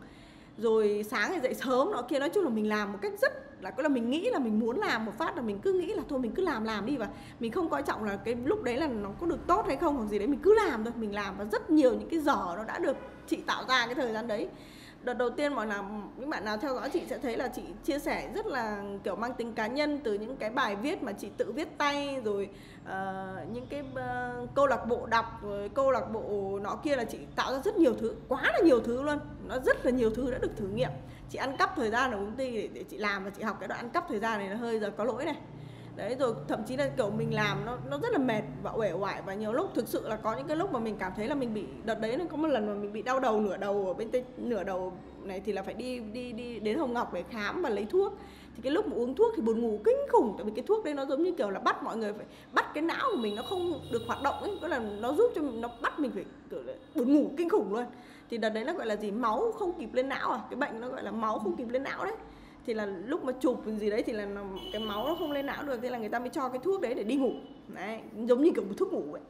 Rồi sáng thì dậy sớm nọ kia, nói chung là mình làm một cách rất là, có là mình nghĩ là mình muốn làm một phát là mình cứ nghĩ là thôi mình cứ làm làm đi, và mình không coi trọng là cái lúc đấy là nó có được tốt hay không hoặc gì đấy, mình cứ làm thôi, mình làm. Và rất nhiều những cái giờ nó đã được chị tạo ra cái thời gian đấy. Đợt đầu tiên mọi nào những bạn nào theo dõi chị sẽ thấy là chị chia sẻ rất là kiểu mang tính cá nhân, từ những cái bài viết mà chị tự viết tay, rồi uh, những cái uh, câu lạc bộ đọc, rồi câu lạc bộ nọ kia, là chị tạo ra rất nhiều thứ, quá là nhiều thứ luôn. Nó rất là nhiều thứ đã được thử nghiệm. Chị ăn cắp thời gian ở công ty để, để chị làm, và chị học cái đoạn ăn cắp thời gian này là hơi giờ có lỗi này. Đấy, rồi thậm chí là kiểu mình làm nó nó rất là mệt và uể oải, và nhiều lúc thực sự là có những cái lúc mà mình cảm thấy là mình bị, đợt đấy có một lần mà mình bị đau đầu nửa đầu ở bên tay, nửa đầu này thì là phải đi đi đi đến Hồng Ngọc để khám và lấy thuốc. Thì cái lúc mà uống thuốc thì buồn ngủ kinh khủng, tại vì cái thuốc đấy nó giống như kiểu là bắt mọi người phải bắt cái não của mình nó không được hoạt động ấy, tức là nó giúp cho mình, nó bắt mình phải kiểu buồn ngủ kinh khủng luôn. Thì đợt đấy nó gọi là gì, máu không kịp lên não, à cái bệnh nó gọi là máu không kịp lên não đấy. Thì là lúc mà chụp gì đấy thì là cái máu nó không lên não được, thế là người ta mới cho cái thuốc đấy để đi ngủ đấy, giống như kiểu một thuốc ngủ vậy.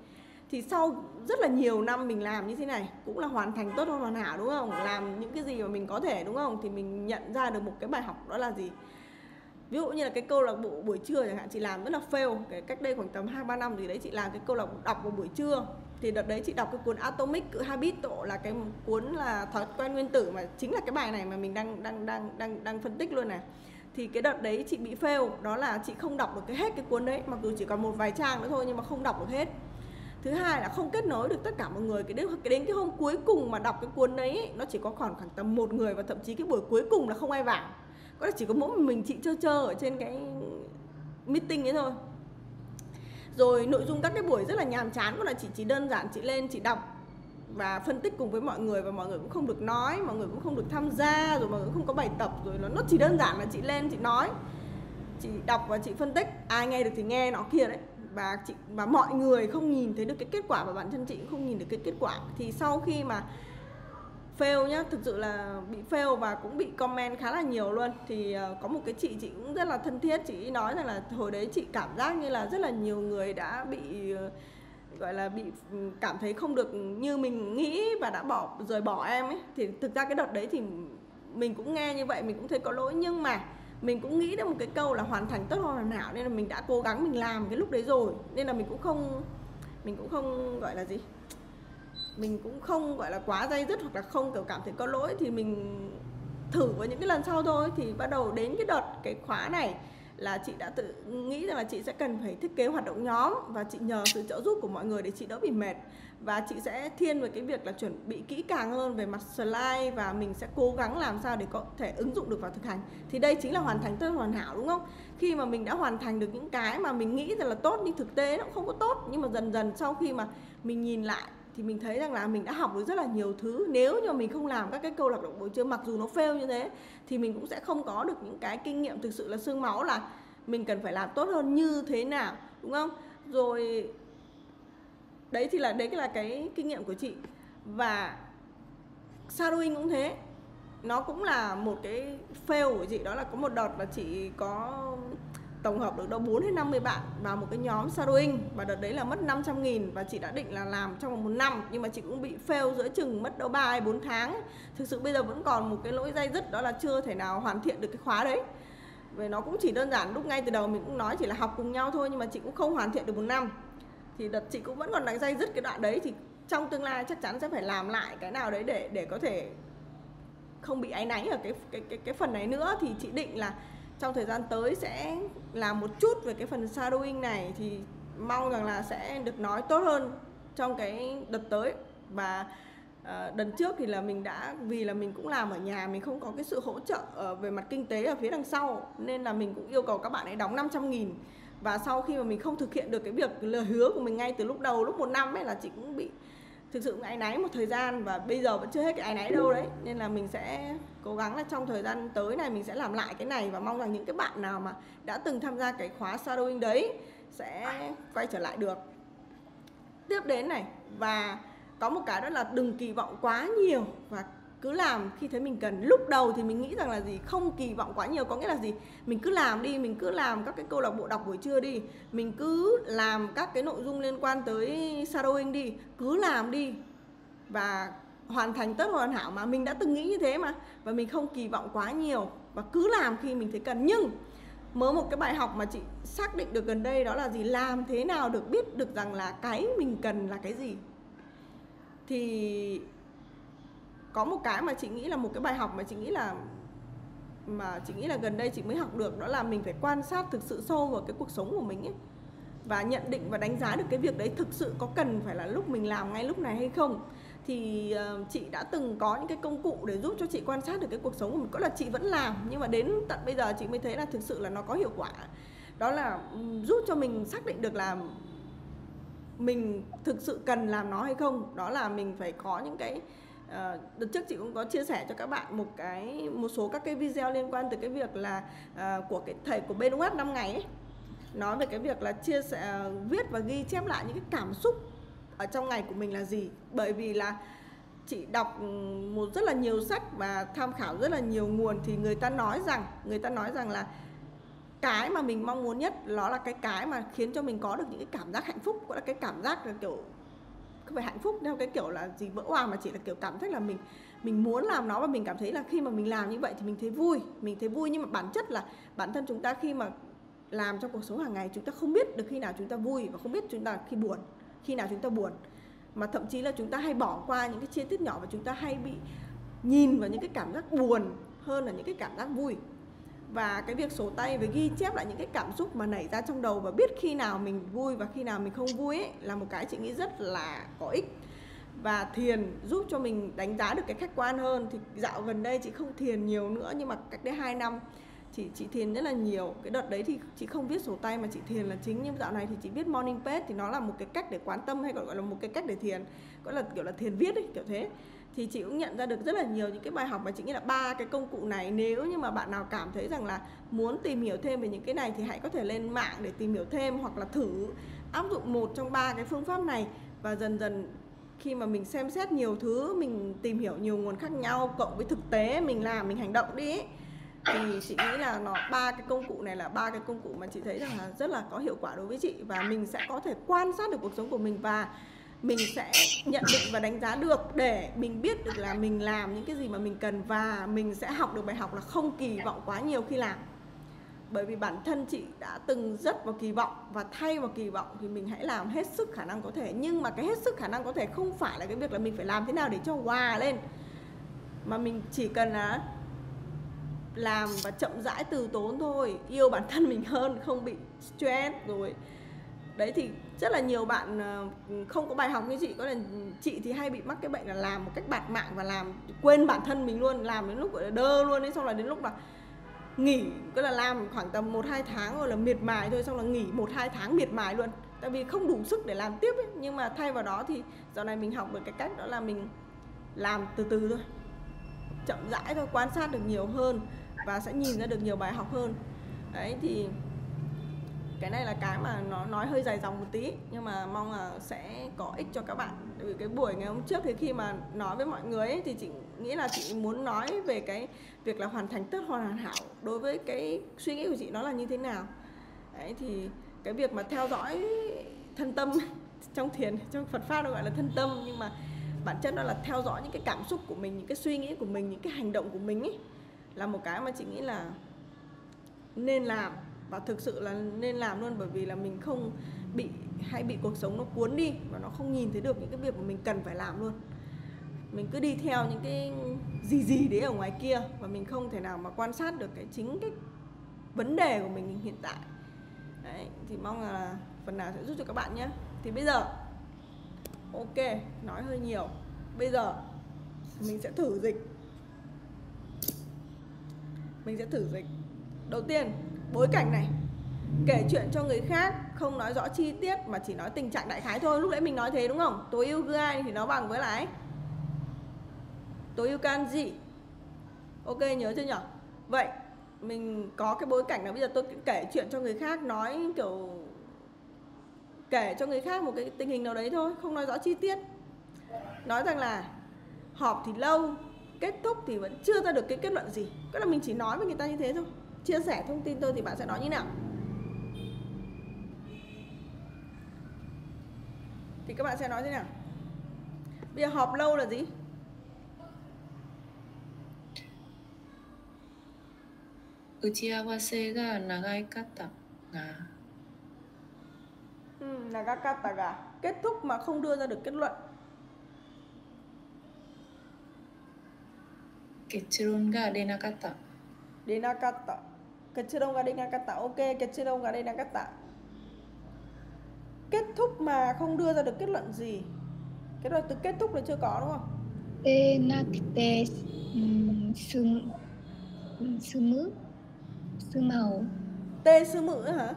Thì sau rất là nhiều năm mình làm như thế này, cũng là hoàn thành tốt hơn hoàn hảo, đúng không, làm những cái gì mà mình có thể, đúng không, thì mình nhận ra được một cái bài học, đó là gì, ví dụ như là cái câu lạc bộ buổi trưa chẳng hạn, chị làm rất là fail. Cái cách đây khoảng tầm hai ba năm gì đấy, chị làm cái câu lạc bộ đọc vào buổi trưa. Thì đợt đấy chị đọc cái cuốn Atomic Habits, là cái cuốn là thói quen nguyên tử, mà chính là cái bài này mà mình đang đang đang đang đang phân tích luôn này. Thì cái đợt đấy chị bị fail, đó là chị không đọc được cái hết cái cuốn đấy, mặc dù chỉ còn một vài trang nữa thôi nhưng mà không đọc được hết. Thứ hai là không kết nối được tất cả mọi người. Cái đến, cái đến cái hôm cuối cùng mà đọc cái cuốn đấy, nó chỉ có khoảng khoảng tầm một người, và thậm chí cái buổi cuối cùng là không ai vào. Có là chỉ có mỗi mình chị chơ chơ ở trên cái meeting ấy thôi. Rồi nội dung các cái buổi rất là nhàm chán, có là chị chỉ đơn giản chị lên chị đọc và phân tích cùng với mọi người, và mọi người cũng không được nói, mọi người cũng không được tham gia, rồi mọi người cũng không có bài tập, rồi nó, nó chỉ đơn giản là chị lên chị nói, chị đọc và chị phân tích, ai nghe được thì nghe nó kia đấy. Và chị và mọi người không nhìn thấy được cái kết quả, và bản thân chị cũng không nhìn được cái kết quả. Thì sau khi mà fail nhá, thực sự là bị fail và cũng bị comment khá là nhiều luôn. Thì có một cái chị, chị cũng rất là thân thiết, chị nói rằng là hồi đấy chị cảm giác như là rất là nhiều người đã bị, gọi là bị cảm thấy không được như mình nghĩ và đã bỏ, rời bỏ em ấy. Thì thực ra cái đợt đấy thì mình cũng nghe như vậy, mình cũng thấy có lỗi, nhưng mà mình cũng nghĩ đến một cái câu là hoàn thành tốt hơn hoàn hảo, nên là mình đã cố gắng mình làm cái lúc đấy rồi, nên là mình cũng không, mình cũng không gọi là gì, mình cũng không gọi là quá day dứt, hoặc là không kiểu cảm thấy có lỗi, thì mình thử với những cái lần sau thôi. Thì bắt đầu đến cái đợt cái khóa này là chị đã tự nghĩ rằng là chị sẽ cần phải thiết kế hoạt động nhóm, và chị nhờ sự trợ giúp của mọi người để chị đỡ bị mệt, và chị sẽ thiên về cái việc là chuẩn bị kỹ càng hơn về mặt slide, và mình sẽ cố gắng làm sao để có thể ứng dụng được vào thực hành. Thì đây chính là hoàn thành tốt hoàn hảo, đúng không? Khi mà mình đã hoàn thành được những cái mà mình nghĩ rằng là tốt nhưng thực tế nó cũng không có tốt, nhưng mà dần dần sau khi mà mình nhìn lại thì mình thấy rằng là mình đã học được rất là nhiều thứ. Nếu như mình không làm các cái câu lạc bộ buổi trưa, mặc dù nó fail như thế, thì mình cũng sẽ không có được những cái kinh nghiệm thực sự là xương máu, là mình cần phải làm tốt hơn như thế nào, đúng không? Rồi đấy thì là đấy là cái kinh nghiệm của chị. Và shadowing cũng thế, nó cũng là một cái fail của chị. Đó là có một đợt là chị có tổng hợp được đâu bốn hay năm mươi bạn vào một cái nhóm shadowing, và đợt đấy là mất năm trăm nghìn, và chị đã định là làm trong một năm, nhưng mà chị cũng bị fail giữa chừng, mất đâu ba hay bốn tháng ấy. Thực sự bây giờ vẫn còn một cái lỗi day dứt, đó là chưa thể nào hoàn thiện được cái khóa đấy. Vì nó cũng chỉ đơn giản lúc ngay từ đầu mình cũng nói chỉ là học cùng nhau thôi, nhưng mà chị cũng không hoàn thiện được một năm. Thì đợt chị cũng vẫn còn đang day dứt cái đoạn đấy, thì trong tương lai chắc chắn sẽ phải làm lại cái nào đấy để để có thể không bị áy náy ở cái cái cái cái phần này nữa. Thì chị định là trong thời gian tới sẽ làm một chút về cái phần shadowing này, thì mong rằng là sẽ được nói tốt hơn trong cái đợt tới. Và uh, đợt trước thì là mình đã, vì là mình cũng làm ở nhà, mình không có cái sự hỗ trợ uh, về mặt kinh tế ở phía đằng sau, nên là mình cũng yêu cầu các bạn ấy đóng năm trăm nghìn. Và sau khi mà mình không thực hiện được cái việc lời hứa của mình ngay từ lúc đầu, lúc một năm ấy, là chị cũng bị thực sự áy náy một thời gian, và bây giờ vẫn chưa hết cái áy náy đâu đấy. Nên là mình sẽ cố gắng là trong thời gian tới này mình sẽ làm lại cái này, và mong rằng những cái bạn nào mà đã từng tham gia cái khóa shadowing đấy sẽ quay trở lại được. Tiếp đến này, và có một cái đó là đừng kỳ vọng quá nhiều, và cứ làm khi thấy mình cần. Lúc đầu thì mình nghĩ rằng là gì, không kỳ vọng quá nhiều, có nghĩa là gì, mình cứ làm đi, mình cứ làm các cái câu lạc bộ đọc buổi trưa đi, mình cứ làm các cái nội dung liên quan tới shadowing đi, cứ làm đi và hoàn thành tốt hoàn hảo, mà mình đã từng nghĩ như thế mà. Và mình không kỳ vọng quá nhiều và cứ làm khi mình thấy cần. Nhưng mới một cái bài học mà chị xác định được gần đây, đó là gì, làm thế nào được biết được rằng là cái mình cần là cái gì. Thì Có một cái mà chị nghĩ là một cái bài học mà chị nghĩ là mà chị nghĩ là gần đây chị mới học được, đó là mình phải quan sát thực sự sâu vào cái cuộc sống của mình ấy, và nhận định và đánh giá được cái việc đấy thực sự có cần phải là lúc mình làm ngay lúc này hay không. Thì uh, chị đã từng có những cái công cụ để giúp cho chị quan sát được cái cuộc sống của mình. Có là chị vẫn làm, nhưng mà đến tận bây giờ chị mới thấy là thực sự là nó có hiệu quả. Đó là um, giúp cho mình xác định được là mình thực sự cần làm nó hay không. Đó là mình phải có những cái uh, đợt trước chị cũng có chia sẻ cho các bạn một cái một số các cái video liên quan tới cái việc là uh, của cái thầy của bên web năm ngày ấy, nói về cái việc là chia sẻ, viết và ghi chép lại những cái cảm xúc ở trong ngày của mình là gì. Bởi vì là chị đọc một rất là nhiều sách và tham khảo rất là nhiều nguồn, thì người ta nói rằng người ta nói rằng là cái mà mình mong muốn nhất nó là cái cái mà khiến cho mình có được những cái cảm giác hạnh phúc, gọi là cái cảm giác là kiểu không phải hạnh phúc theo cái kiểu là gì vỡ òa, mà chỉ là kiểu cảm thấy là mình mình muốn làm nó, và mình cảm thấy là khi mà mình làm như vậy thì mình thấy vui, mình thấy vui. Nhưng mà bản chất là bản thân chúng ta khi mà làm trong cuộc sống hàng ngày, chúng ta không biết được khi nào chúng ta vui và không biết chúng ta khi buồn, khi nào chúng ta buồn. Mà thậm chí là chúng ta hay bỏ qua những cái chi tiết nhỏ, và chúng ta hay bị nhìn vào những cái cảm giác buồn hơn là những cái cảm giác vui. Và cái việc sổ tay với ghi chép lại những cái cảm xúc mà nảy ra trong đầu và biết khi nào mình vui và khi nào mình không vui ấy, là một cái chị nghĩ rất là có ích. Và thiền giúp cho mình đánh giá được cái khách quan hơn. Thì dạo gần đây chị không thiền nhiều nữa, nhưng mà cách đây hai năm Chị, chị thiền rất là nhiều. Cái đợt đấy thì chị không viết sổ tay mà chị thiền là chính. Nhưng dạo này thì chị viết morning page, thì nó là một cái cách để quán tâm, hay còn gọi là một cái cách để thiền, gọi là kiểu là thiền viết ấy, kiểu thế. Thì chị cũng nhận ra được rất là nhiều những cái bài học, mà chị nghĩ là ba cái công cụ này, nếu như mà bạn nào cảm thấy rằng là muốn tìm hiểu thêm về những cái này thì hãy có thể lên mạng để tìm hiểu thêm, hoặc là thử áp dụng một trong ba cái phương pháp này. Và dần dần khi mà mình xem xét nhiều thứ, mình tìm hiểu nhiều nguồn khác nhau, cộng với thực tế mình làm, mình hành động đi ấy, thì chị nghĩ là nó ba cái công cụ này là ba cái công cụ mà chị thấy rằng là rất là có hiệu quả đối với chị. Và mình sẽ có thể quan sát được cuộc sống của mình, và mình sẽ nhận định và đánh giá được để mình biết được là mình làm những cái gì mà mình cần, và mình sẽ học được bài học là không kỳ vọng quá nhiều khi làm. Bởi vì bản thân chị đã từng rất vào kỳ vọng, và thay vào kỳ vọng thì mình hãy làm hết sức khả năng có thể. Nhưng mà cái hết sức khả năng có thể không phải là cái việc là mình phải làm thế nào để cho hòa lên, mà mình chỉ cần là làm và chậm rãi từ tốn thôi, yêu bản thân mình hơn, không bị stress rồi. Đấy, thì rất là nhiều bạn không có bài học như chị. Có là chị thì hay bị mắc cái bệnh là làm một cách bạt mạng và làm quên bản thân mình luôn, làm đến lúc gọi là đơ luôn ấy, xong là đến lúc là nghỉ, cứ là làm khoảng tầm một hai tháng rồi là miệt mài thôi, xong là nghỉ một hai tháng miệt mài luôn, tại vì không đủ sức để làm tiếp ấy. Nhưng mà thay vào đó thì dạo này mình học được cái cách đó là mình làm từ từ thôi, chậm rãi thôi, quan sát được nhiều hơn và sẽ nhìn ra được nhiều bài học hơn. Đấy, thì cái này là cái mà nó nói hơi dài dòng một tí, nhưng mà mong là sẽ có ích cho các bạn. Tại vì cái buổi ngày hôm trước thì khi mà nói với mọi người ấy, thì chị nghĩ là chị muốn nói về cái việc là hoàn thành tất hoàn hảo đối với cái suy nghĩ của chị nó là như thế nào. Đấy, thì cái việc mà theo dõi thân tâm trong thiền, trong Phật pháp nó gọi là thân tâm, nhưng mà bản chất đó là theo dõi những cái cảm xúc của mình, những cái suy nghĩ của mình, những cái hành động của mình ấy, là một cái mà chị nghĩ là nên làm, và thực sự là nên làm luôn. Bởi vì là mình không bị hay bị cuộc sống nó cuốn đi, và nó không nhìn thấy được những cái việc mà mình cần phải làm luôn. Mình cứ đi theo những cái gì gì đấy ở ngoài kia, và mình không thể nào mà quan sát được cái chính cái vấn đề của mình hiện tại. Đấy, thì mong là phần nào sẽ giúp cho các bạn nhé. Thì bây giờ ok, nói hơi nhiều. Bây giờ mình sẽ thử dịch. Mình sẽ thử dịch. Đầu tiên, bối cảnh này. Kể chuyện cho người khác, không nói rõ chi tiết mà chỉ nói tình trạng đại khái thôi. Lúc nãy mình nói thế đúng không? Tối ưu gai thì nó bằng với lại tối ưu kanji. Ok, nhớ chưa nhỉ? Vậy mình có cái bối cảnh là bây giờ tôi kể chuyện cho người khác, nói kiểu kể cho người khác một cái tình hình nào đấy thôi, không nói rõ chi tiết. Nói rằng là họp thì lâu, kết thúc thì vẫn chưa ra được cái kết luận gì. Tức là mình chỉ nói với người ta như thế thôi. Chia sẻ thông tin tôi thì bạn sẽ nói như nào? Thì các bạn sẽ nói thế nào? Bây giờ họp lâu là gì? Uchiawase ga nagaikatta ga. Ừ, nagakata ga. Kết thúc mà không đưa ra được kết luận. 結論が出なかった。出なかった。結論が出なかった。OK, 結論が出なかった。Kết thúc mà không đưa ra được kết luận gì. Cái đoạn từ kết thúc là chưa có đúng không? Để na kete sum sumu sumau. Tê sư mữ hả?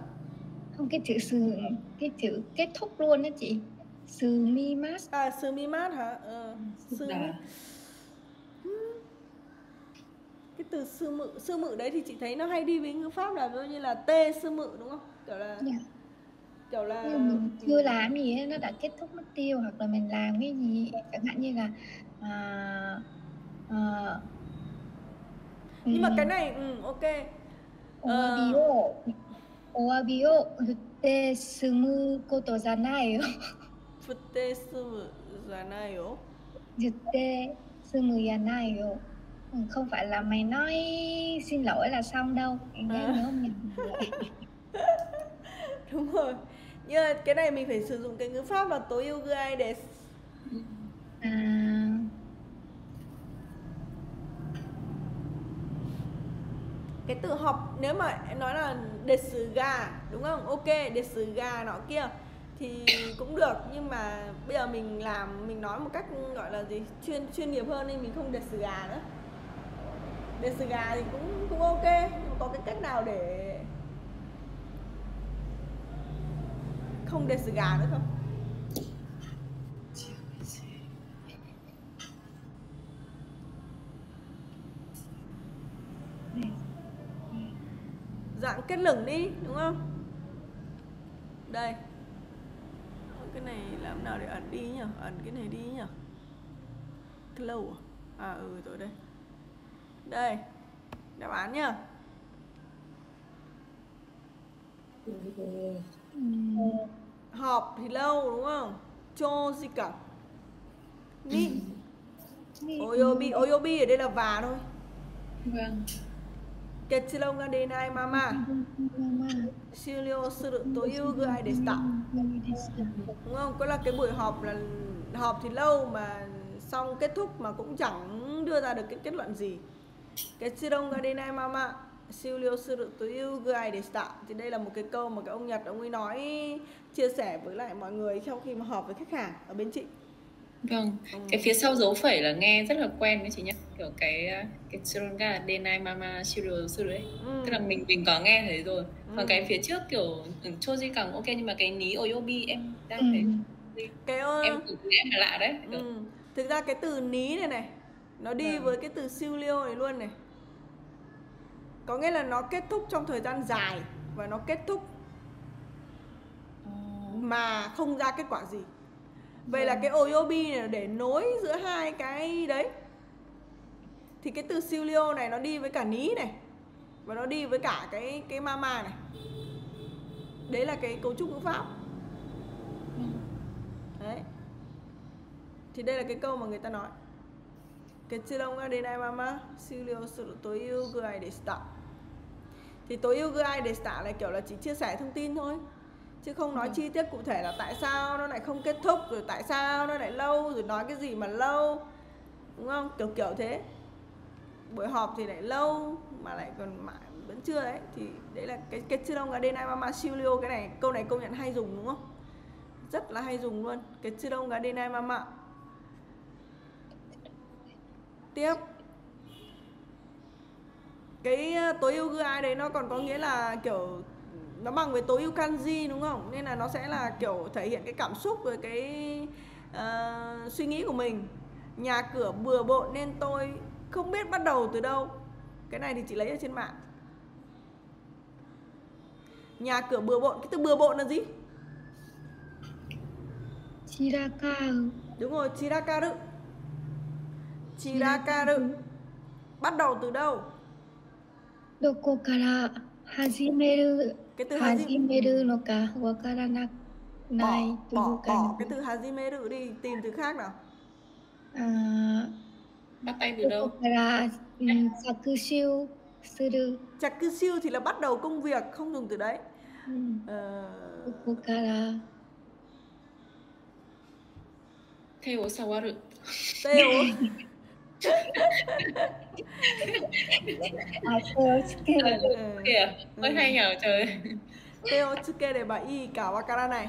Không, cái chữ sư, cái chữ kết thúc luôn đó chị. Sư mi mát. À, sư mi mát hả? Ờ, sư mát. Cái từ sư mự, sư mự đấy thì chị thấy nó hay đi với ngữ pháp là như là tê sư mự đúng không? Kiểu là yeah. Kiểu là mình chưa làm gì ấy, nó đã kết thúc mất tiêu, hoặc là mình làm cái gì chẳng hạn như là à, à, nhưng ừ. mà cái này ừ, ok. Oabio, oabio, futte sumu koto janai yo. Futte sumu janai yo. Futte sumu janai yo. Không phải là mày nói xin lỗi là xong đâu. À. Đúng rồi. Nhưng mà cái này mình phải sử dụng cái ngữ pháp là tối ưu gai để. À. Cái từ học, nếu mà em nói là để xử gà đúng không? Ok, để xử gà nọ kia thì cũng được, nhưng mà bây giờ mình làm, mình nói một cách gọi là gì chuyên chuyên nghiệp hơn nên mình không để xử gà nữa. Để xử gà thì cũng cũng ok, nhưng mà có cái cách nào để không để xử gà nữa không? Dạng kết lửng đi, đúng không? Đây. Cái này làm nào để ẩn đi nhỉ? Ẩn cái này đi nhỉ? Close à? À ừ, rồi đây. Đây. Đáp án nhá. Họp thì lâu đúng không? Cho gì cả. Ni. Oyobi, oyobi ở đây là và thôi. Vâng. Ketsuron ga denai mama shūryō suru toyū gai deshita. Đúng không? Có là cái buổi họp là họp thì lâu mà xong kết thúc mà cũng chẳng đưa ra được cái kết luận gì. Ketsuron ga denai mama shūryō suru toyū gai deshita. Thì đây là một cái câu mà cái ông Nhật ông ấy nói, chia sẻ với lại mọi người trong khi mà họp với khách hàng ở bên chị. Vâng, ừ. Cái phía sau dấu phẩy là nghe rất là quen với chị nhá. Kiểu cái cái Tsuronga Denai Mama Shiro Suru ấy. Tức là mình mình có nghe thấy rồi. Còn ừ. cái phía trước kiểu Choji Kang ok, nhưng mà cái ní Oyobi em đang ừ. thấy cái uh... em cũng em là lạ đấy. Ừ. Thực ra cái từ ní này này nó đi à. với cái từ Shūryō này luôn này. Có nghĩa là nó kết thúc trong thời gian dài và nó kết thúc à. mà không ra kết quả gì. Vậy là cái oyobi này để nối giữa hai cái đấy. Thì cái từ shūryō này nó đi với cả ní này, và nó đi với cả cái cái mama này. Đấy là cái cấu trúc ngữ pháp. Đấy. Thì đây là cái câu mà người ta nói. Ketsuron ga denai mama shūryō suru toyū gai deshita. Thì toyū gai deshita là kiểu là chỉ chia sẻ thông tin thôi, chứ không nói chi tiết cụ thể là tại sao nó lại không kết thúc, rồi tại sao nó lại lâu, rồi nói cái gì mà lâu, đúng không? Kiểu kiểu thế. Buổi họp thì lại lâu mà lại còn mãi vẫn chưa đấy. Thì đấy là cái Ketsuron ga denai mama shūryō. Cái này câu này công nhận hay dùng đúng không? Rất là hay dùng luôn. Ketsuron ga denai mama. Tiếp. Cái tối ưu gai đấy nó còn có nghĩa là kiểu nó bằng với tối ưu kanji đúng không? Nên là nó sẽ là kiểu thể hiện cái cảm xúc với cái uh, suy nghĩ của mình. Nhà cửa bừa bộn nên tôi không biết bắt đầu từ đâu. Cái này thì chị lấy ở trên mạng. Nhà cửa bừa bộn, cái từ bừa bộn là gì? Chirakaru. Đúng rồi, chirakaru. Chirakaru. Bắt đầu từ đâu? Doko kara hajimeru. Cái từ hajimeru nó cả wakarana nai. Bỏ bỏ cái từ hajimeru đi, tìm từ khác nào. À, bắt tay từ đâu? Là chakushu suru. Chakushu thì là bắt đầu công việc, không dùng từ đấy. Kokara. Teo sawaru. Teo. Ôi hay nhở trời. Teo tsuke để bà y cả wakara này.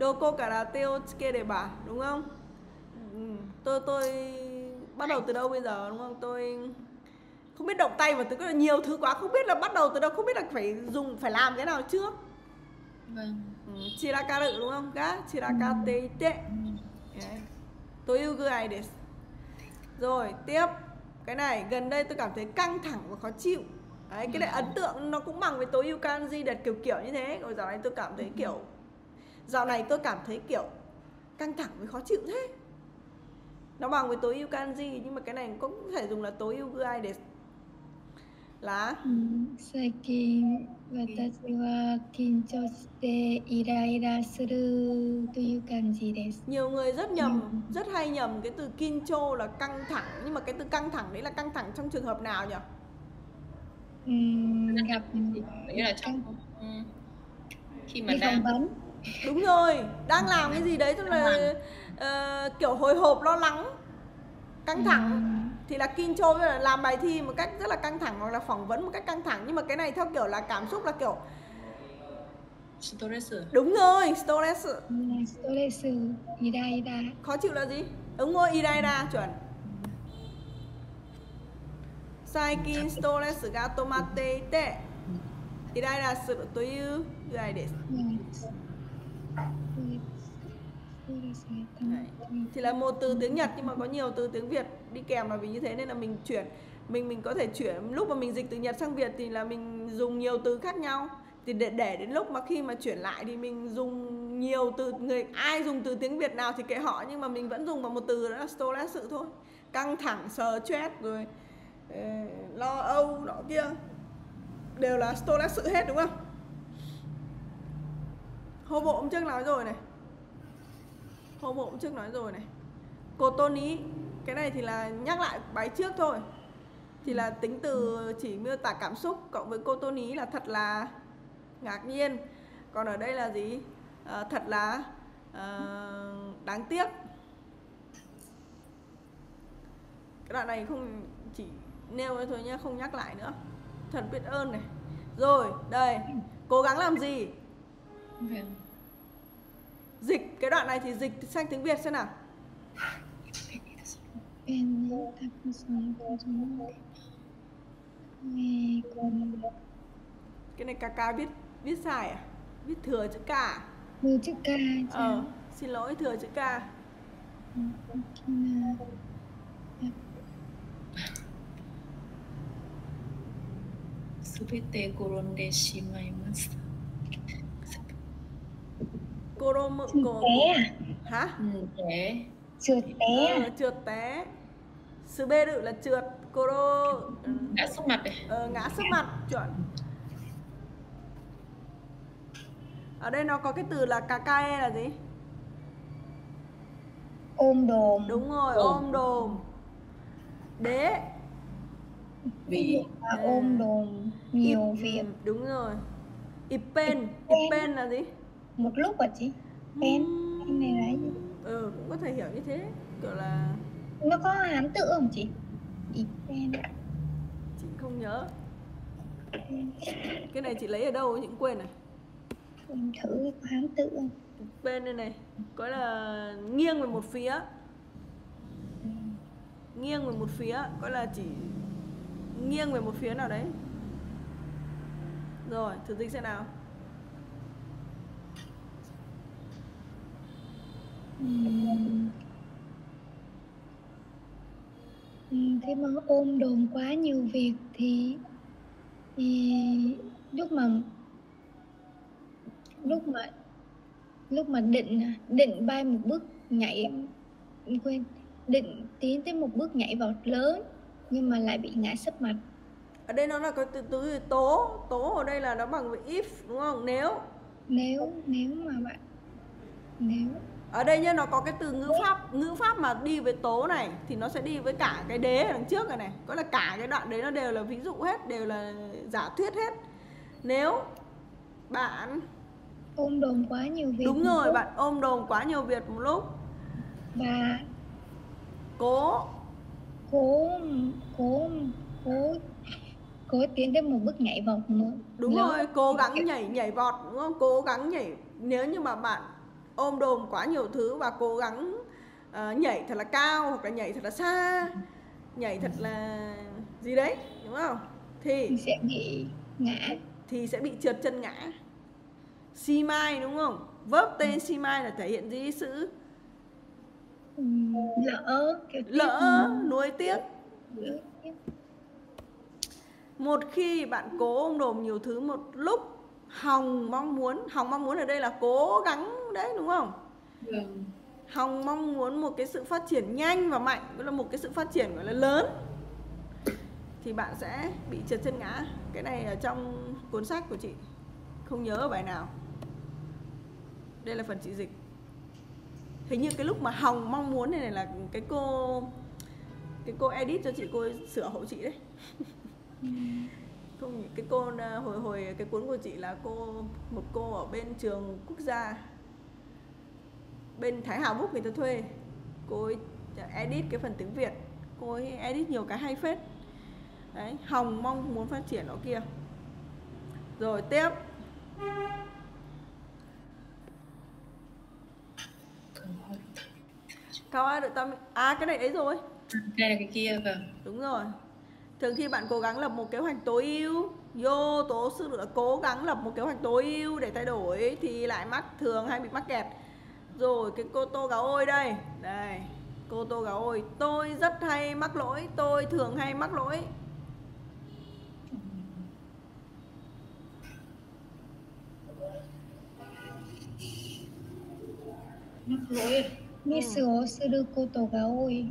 Doko kara teo tsuke để bà, đúng không? Tôi tôi bắt đầu từ đâu bây giờ, đúng không? Tôi không biết động tay và tôi có nhiều thứ quá, không biết là bắt đầu từ đâu, không biết là phải dùng phải làm cái nào trước. Vâng. Chirakaru đúng không? Ga chirakateite. Tôi yêu người này. Rồi, tiếp. Cái này gần đây tôi cảm thấy căng thẳng và khó chịu. Đấy, cái này ấn tượng nó cũng bằng với tối ưu kanji đặt kiểu kiểu như thế. Rồi dạo này tôi cảm thấy kiểu dạo này tôi cảm thấy kiểu căng thẳng với khó chịu thế. Nó bằng với tối ưu kanji nhưng mà cái này cũng có thể dùng là tối ưu ai để là Saiki watashi wa kinchou shite iraira suru to iu kanji desu. Nhiều người rất nhầm, rất hay nhầm cái từ kinchou là căng thẳng, nhưng mà cái từ căng thẳng đấy là căng thẳng trong trường hợp nào nhỉ? Ừm, gặp nghĩa là trong khi mà đang bắn. Đúng rồi, đang làm cái gì đấy tức là uh, kiểu hồi hộp lo lắng, căng thẳng. Thì là kincho là làm bài thi một cách rất là căng thẳng hoặc là phỏng vấn một cách căng thẳng. Nhưng mà cái này theo kiểu là cảm xúc là kiểu stress. Đúng rồi, stress. Stress, iraida. Khó chịu là gì? Đúng rồi, iraida, chuẩn. Saikin stress ga tomateite iraida suru to iu gurai desu. Thì là một từ tiếng Nhật nhưng mà có nhiều từ tiếng Việt đi kèm là vì như thế nên là mình chuyển mình mình có thể chuyển lúc mà mình dịch từ Nhật sang Việt thì là mình dùng nhiều từ khác nhau, thì để để đến lúc mà khi mà chuyển lại thì mình dùng nhiều từ, người ai dùng từ tiếng Việt nào thì kệ họ, nhưng mà mình vẫn dùng vào một từ đó là stress sự thôi, căng thẳng, stress rồi lo âu nọ kia đều là stress sự hết đúng không? Hôm bộ hôm trước nói rồi này. Hôm bộ trước nói rồi này. Cô tôn ý. Cái này thì là nhắc lại bài trước thôi. Thì là tính từ chỉ miêu tả cảm xúc cộng với cô tôn ý là thật là ngạc nhiên. Còn ở đây là gì? À, thật là à, đáng tiếc. Cái đoạn này không chỉ nêu thôi nhá, không nhắc lại nữa. Thật biết ơn này. Rồi, đây. Cố gắng làm gì? Okay. Dịch cái đoạn này thì dịch sang tiếng Việt xem nào. Cái này cà cà biết biết sai à? Biết thừa chữ cà. Thừa chữ cà. Ờ, xin lỗi thừa chữ cà. Subete koronde shimaimasu. Corona cổ hả? Té. Trượt té. Trượt té. Sự bê đự là trượt, coro ngã sức mặt này. Ờ, ngã sức mặt, chuẩn. Ở đây nó có cái từ là kakae là gì? Ôm đồm. Đúng rồi, ôm đồm. Đế. Vì ôm đồm nhiều việc. Đúng rồi. Ippen, ippen là gì? Một lúc à chị? Pen cái này là gì? Ừ, cũng có thể hiểu như thế. Kiểu là nó có hán tự không chị? Pen. Chị không nhớ. Cái này chị lấy ở đâu chị cũng quên này. Mình thử có hán tự không? Pen đây này. Có là nghiêng về một phía. Nghiêng về một phía, có là chỉ nghiêng về một phía nào đấy. Rồi, thử dịch xem nào. Uhm. Uhm, thế mà ôm đồn quá nhiều việc thì, thì lúc mà lúc mà lúc mà định định bay một bước nhảy quên định tiến tới một bước nhảy vọt lớn nhưng mà lại bị ngã sấp mặt. Ở đây nó là có từ từ tố tố ở đây là nó bằng với if đúng không? Nếu nếu nếu mà bạn nếu ở đây nhá, nó có cái từ ngữ pháp ngữ pháp mà đi với tố này thì nó sẽ đi với cả cái đế đằng trước này này, có là cả cái đoạn đấy nó đều là ví dụ hết, đều là giả thuyết hết. Nếu bạn ôm đồm quá nhiều việc, đúng rồi, bạn ôm đồm quá nhiều việc một lúc và cố cố cố cố cố tiến đến một bước nhảy vọt nữa. Đúng rồi, cố gắng nhảy nhảy vọt đúng không? Cố gắng nhảy. Nếu như mà bạn ôm đồm quá nhiều thứ và cố gắng uh, nhảy thật là cao hoặc là nhảy thật là xa, nhảy thật là gì đấy, đúng không? Thì, thì sẽ bị ngã, thì sẽ bị trượt chân ngã. Si mai đúng không? Vớp tên si mai là thể hiện gì? Sự lỡ, lỡ, nuối tiếc. Một khi bạn cố ôm đồm nhiều thứ một lúc, hòng mong muốn, hòng mong muốn ở đây là cố gắng đấy đúng không? Ừ. Hòng mong muốn một cái sự phát triển nhanh và mạnh, tức là một cái sự phát triển gọi là lớn, thì bạn sẽ bị trượt chân ngã. Cái này ở trong cuốn sách của chị, không nhớ ở bài nào. Đây là phần chị dịch. Hình như cái lúc mà hòng mong muốn này, này là cái cô cái cô edit cho chị, cô sửa hộ chị đấy. Không, cái cô hồi hồi cái cuốn của chị là cô một cô ở bên trường quốc gia, bên Thái Hà book người ta thuê, cô ấy edit cái phần tiếng Việt, cô ấy edit nhiều cái hay phết đấy. Hòng mong muốn phát triển nó kia. Rồi tiếp, cao ai được tâm à, cái này đấy rồi, đây là cái kia vâng, đúng rồi. Thường khi bạn cố gắng lập một kế hoạch tối ưu, vô tố sự là cố gắng lập một kế hoạch tối ưu để thay đổi thì lại mắc, thường hay bị mắc kẹt. Rồi cái cô Tô Gáo Ôi đây, đây cô Tô Gáo Ôi, tôi rất hay mắc lỗi, tôi thường hay mắc lỗi. Mắc lỗi, mi sửa sửa được cô Tô Gáo Ôi.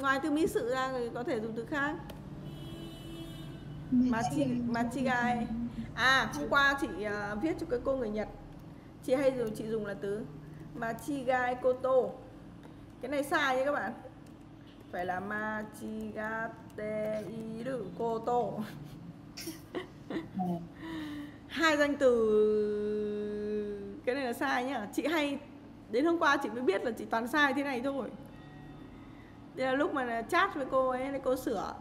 Ngoài từ mỹ sự ra thì có thể dùng từ khác. Machi, machigai. À, hôm qua chị uh, viết cho cái cô người Nhật, chị hay dùng, chị dùng là từ machigai koto. Cái này sai nhé các bạn. Phải là machigate iru koto. Hai danh từ. Cái này là sai nhá. Chị hay, đến hôm qua chị mới biết là chị toàn sai thế này thôi. Đây là lúc mà chat với cô ấy, cô sửa.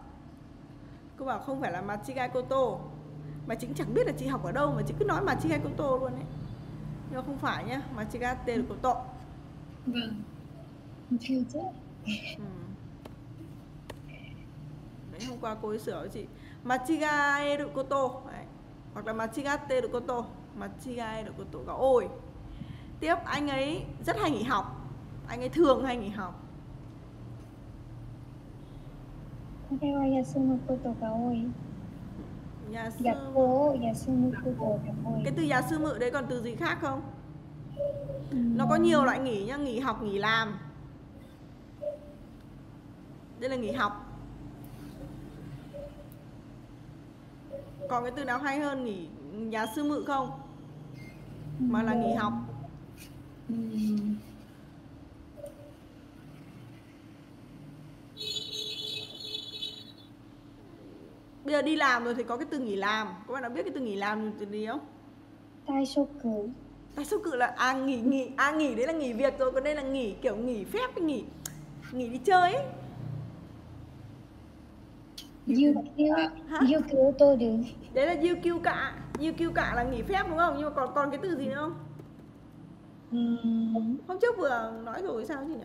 Cô bảo không phải là machigai koto, mà chị cũng chẳng biết là chị học ở đâu mà chị cứ nói machigai koto luôn ấy. Nhưng mà không phải nhá, machigate là koto. Vâng. Chưa chứ. Đấy, hôm qua cô ấy sửa với chị machigai được koto. Đấy. Hoặc là machigate được koto, machigai được koto cả ôi. Tiếp, anh ấy rất hay nghỉ học. Anh ấy thường hay nghỉ học. Cái từ yasumụ đấy còn từ gì khác không? Nó có nhiều loại nghỉ nhá, nghỉ học, nghỉ làm. Đây là nghỉ học. Còn cái từ nào hay hơn nghỉ yasumụ không? Mà là nghỉ học. Bây giờ đi làm rồi thì có cái từ nghỉ làm. Các bạn đã biết cái từ nghỉ làm từ gì không? Tai số cử. Tai số cử là à nghỉ nghỉ à nghỉ đấy là nghỉ việc rồi, còn đây là nghỉ kiểu nghỉ phép, nghỉ nghỉ đi chơi ấy. Yukyu tôi được. Đấy là yukyu cả. Yukyu cả là nghỉ phép đúng không? Nhưng mà còn còn cái từ gì nữa không? Uhm. Hôm trước vừa nói rồi sao chứ nhỉ?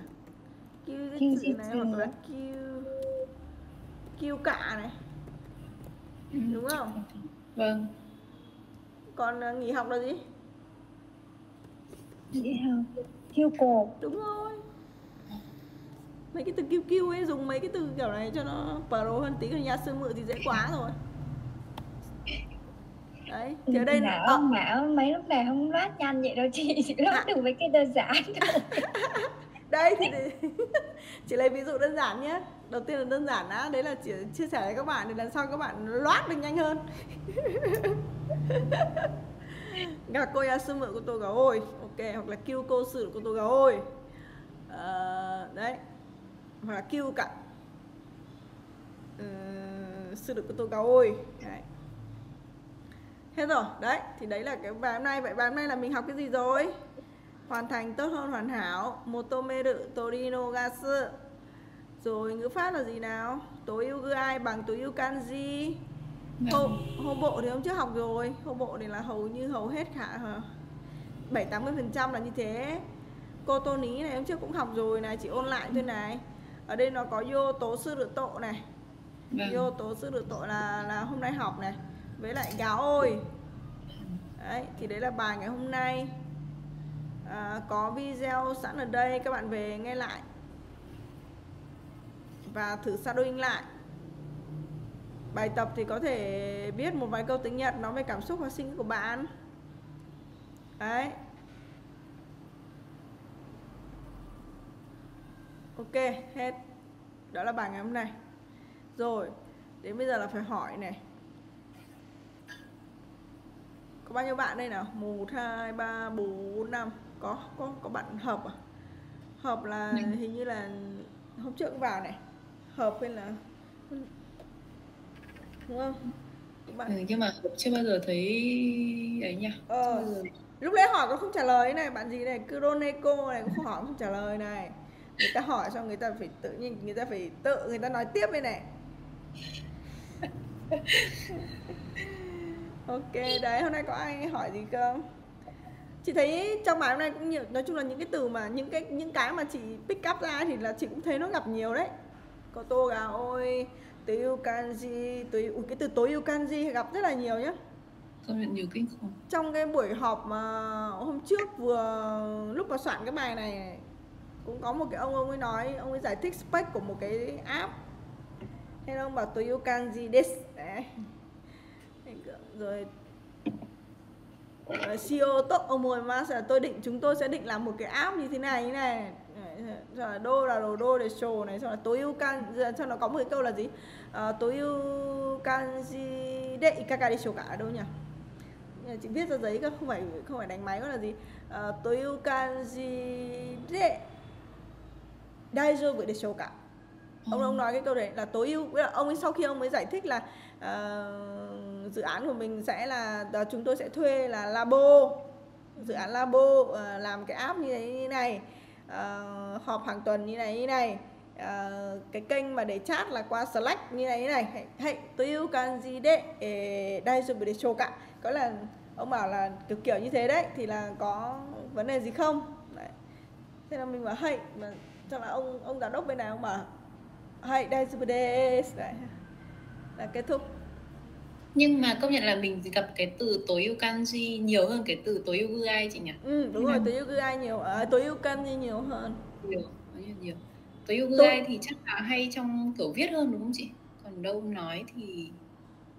Kyu cái từ này hoặc là kyu kyu cả này. Đúng không? Vâng. Còn uh, nghỉ học là gì? Nghỉ học kêu cổ. Đúng rồi. Mấy cái từ kêu kêu ấy, dùng mấy cái từ kiểu này cho nó pro hơn tí, còn nhà sư mượn thì dễ quá rồi. Đấy, thì ở đây là ờ. mà mấy lúc này không loát nhanh vậy đâu chị, chị loát à. Được mấy cái đơn giản thôi. Đây thì chị lấy ví dụ đơn giản nhé. Đầu tiên là đơn giản đã, đấy là chỉ chia sẻ với các bạn để lần sau các bạn loát được nhanh hơn. Gà cô yasumụ của tôi gà ôi. Ok, hoặc là kêu cô sử của tôi gà ôi. À, đấy. Hoặc là kêu cả sử của tôi gà ôi. Đấy. Hết rồi, đấy. Thì đấy là cái bài hôm nay. Vậy bài hôm nay là mình học cái gì rồi? hoàn thành tốt hơn hoàn hảo, motomeru torino gasu. Rồi ngữ pháp là gì nào? Tối ưu ai bằng tối ưu kanji. Hô, hô bộ thì hôm trước học rồi, hô bộ thì là hầu như hầu hết cả bảy tám mươi phần trăm là như thế. Cô tô ní này hôm trước cũng học rồi này, chỉ ôn lại thôi này. Ở đây nó có vô tố sư rửa tội này, vô tố sư rửa tội là là hôm nay học này, với lại gáo ôi. Đấy, thì đấy là bài ngày hôm nay. À, có video sẵn ở đây, các bạn về nghe lại và thử shadowing lại. Bài tập thì có thể viết một vài câu tiếng Nhật nói về cảm xúc và suy nghĩ của bạn. Đấy. Ok, hết. Đó là bài ngày hôm nay. Rồi, đến bây giờ là phải hỏi này. Có bao nhiêu bạn đây nào? một, hai, ba, bốn, năm. Có, có, có bạn Hợp à? Hợp là hình như là hôm trước cũng vào này. Hợp hay là... Đúng không? Bạn... Ừ, nhưng mà Hợp chưa bao giờ thấy ấy nha. Ờ, giờ... Lúc đấy hỏi có không trả lời này. Bạn gì này? Kuroneko này, cũng hỏi không trả lời này. Người ta hỏi xong người ta phải tự nhiên, người ta phải tự, người ta nói tiếp đây này. Ok, đấy, hôm nay có ai hỏi gì không? Chị thấy trong bài hôm nay cũng nhiều, nói chung là những cái từ mà những cái những cái mà chị pick up ra thì là chị cũng thấy nó gặp nhiều đấy. Có tô gà ôi, tối ưu kanji, tối ưu, cái từ tối ưu kanji gặp rất là nhiều nhá. Công nhận nhiều kinh khủng. Trong cái buổi họp mà hôm trước vừa lúc mà soạn cái bài này cũng có một cái ông ông ấy nói, ông ấy giải thích spec của một cái app. Thế ông bảo tối ưu kanji desu. Đấy. Rồi xê i ô tốt ông mồi mà sẽ tôi định chúng tôi sẽ định làm một cái app như thế này như này, rồi là đô là đồ đô để show này, xong là tối ưu can, xong nó có một cái câu là gì, à, tối ưu kanji đệ kaka đi show cả đâu nhỉ, chị viết ra giấy cơ, không phải không phải đánh máy, có là gì, à, tối ưu kanji đệ đại dô với để show cả. Ông ông nói cái câu đấy là tối ưu, ông ấy sau khi ông mới giải thích là uh, dự án của mình sẽ là uh, chúng tôi sẽ thuê là labo, dự án labo uh, làm cái app như thế như này, uh, họp hàng tuần như này như này, uh, cái kênh mà để chat là qua Slack như này như này. Hey, tối ưu kanji de daijoubu cả, có là ông bảo là kiểu kiểu như thế đấy, thì là có vấn đề gì không? Đấy. Thế là mình bảo hey, mà cho là ông ông giám đốc bên này ông bảo hay đây là kết thúc. Nhưng mà công nhận là mình gặp cái từ tối ưu kanji nhiều hơn cái từ tối ưu gư ai chị nhỉ? Ừ, đúng rồi, tối ưu gư ai nhiều, à, tối ưu kanji nhiều hơn. Nhiều, nhiều, nhiều. Tối ưu gư ai thì chắc là hay trong kiểu viết hơn đúng không chị? Còn đâu nói thì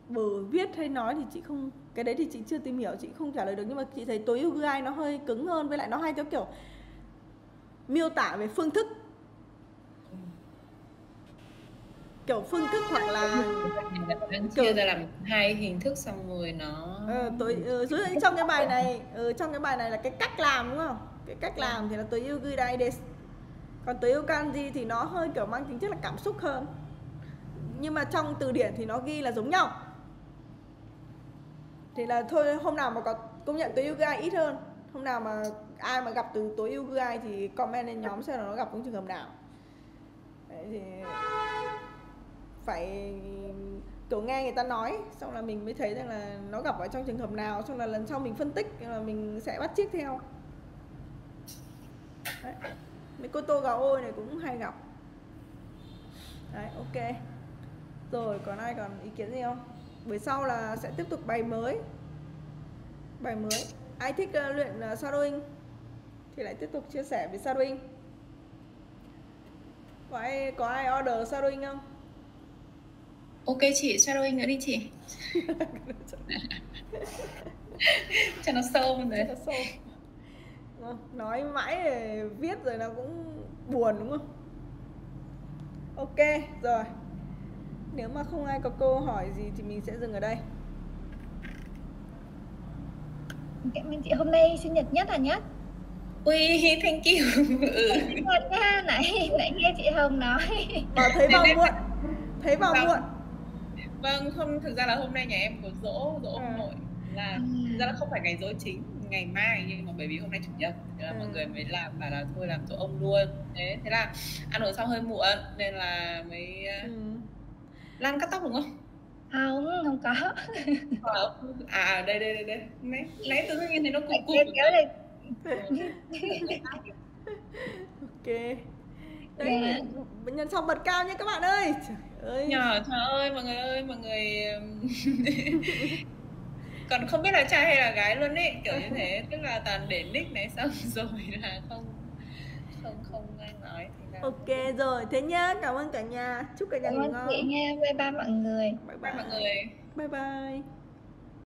bờ viết hay nói thì chị không, cái đấy thì chị chưa tìm hiểu, chị không trả lời được, nhưng mà chị thấy tối ưu gư ai nó hơi cứng hơn, với lại nó hay theo kiểu miêu tả về phương thức. Kiểu phương thức hoặc là chia ra làm hai hình thức xong rồi nó ờ, tối, ừ, trong cái bài này ừ, trong cái bài này là cái cách làm đúng không? Cái cách làm thì là tối ưu guidai desu. Còn tối ưu kanji thì nó hơi kiểu mang tính chất là cảm xúc hơn. Nhưng mà trong từ điển thì nó ghi là giống nhau. Thì là thôi hôm nào mà có công nhận tối ưu guidai ít hơn, hôm nào mà ai mà gặp từ tối ưu guidai thì comment lên nhóm xem là nó gặp những trường hợp nào. Đấy thì phải kiểu nghe người ta nói xong là mình mới thấy rằng là nó gặp ở trong trường hợp nào, xong là lần sau mình phân tích là mình sẽ bắt chước theo. Đấy. Mấy cô tô gà ôi này cũng hay gặp. Đấy, ok. Rồi còn ai còn ý kiến gì không? Buổi sau là sẽ tiếp tục bài mới. Bài mới. Ai thích uh, luyện uh, shadowing thì lại tiếp tục chia sẻ về shadowing. Có ai có ai order shadowing không? Ok chị, shadowing nữa đi chị. Cho nó sâu hơn đấy. Cho nó sâu. Nói mãi để viết rồi nó cũng buồn đúng không? Ok, rồi. Nếu mà không ai có câu hỏi gì thì mình sẽ dừng ở đây. Cảm ơn chị, hôm nay sinh nhật Nhất à Nhất? Ui, thank you. Sinh nhật nha, nãy, nãy nghe chị Hồng nói. Bảo thấy vào muộn, thấy vào muộn. Vâng, không, thực ra là hôm nay nhà em có dỗ, dỗ ông nội, là thực ra là không phải ngày dỗ chính, ngày mai, nhưng mà bởi vì hôm nay chủ nhật nên là ừ. mọi người mới làm, bảo là thôi làm tổ ong luôn. Thế thế là ăn uống xong hơi muộn nên là mới ừ. Lan cắt tóc đúng không? Không, không có. À đây đây đây đây. Nãy nãy tôi cứ nghe thấy nó cục cục. Ok. Đấy, yeah. Nhân xong bật cao nhé các bạn ơi. Trời ơi. Nhỏ trời ơi mọi người ơi, mọi người còn không biết là trai hay là gái luôn ấy, kiểu như thế, tức là toàn để nick này xong rồi là không không không nói. Ok rồi, thế nhá, cảm ơn cả nhà, chúc cả nhà ngủ ngon. Cảm ơn chị nha, bye bye mọi người. Bye bye mọi người. Bye bye.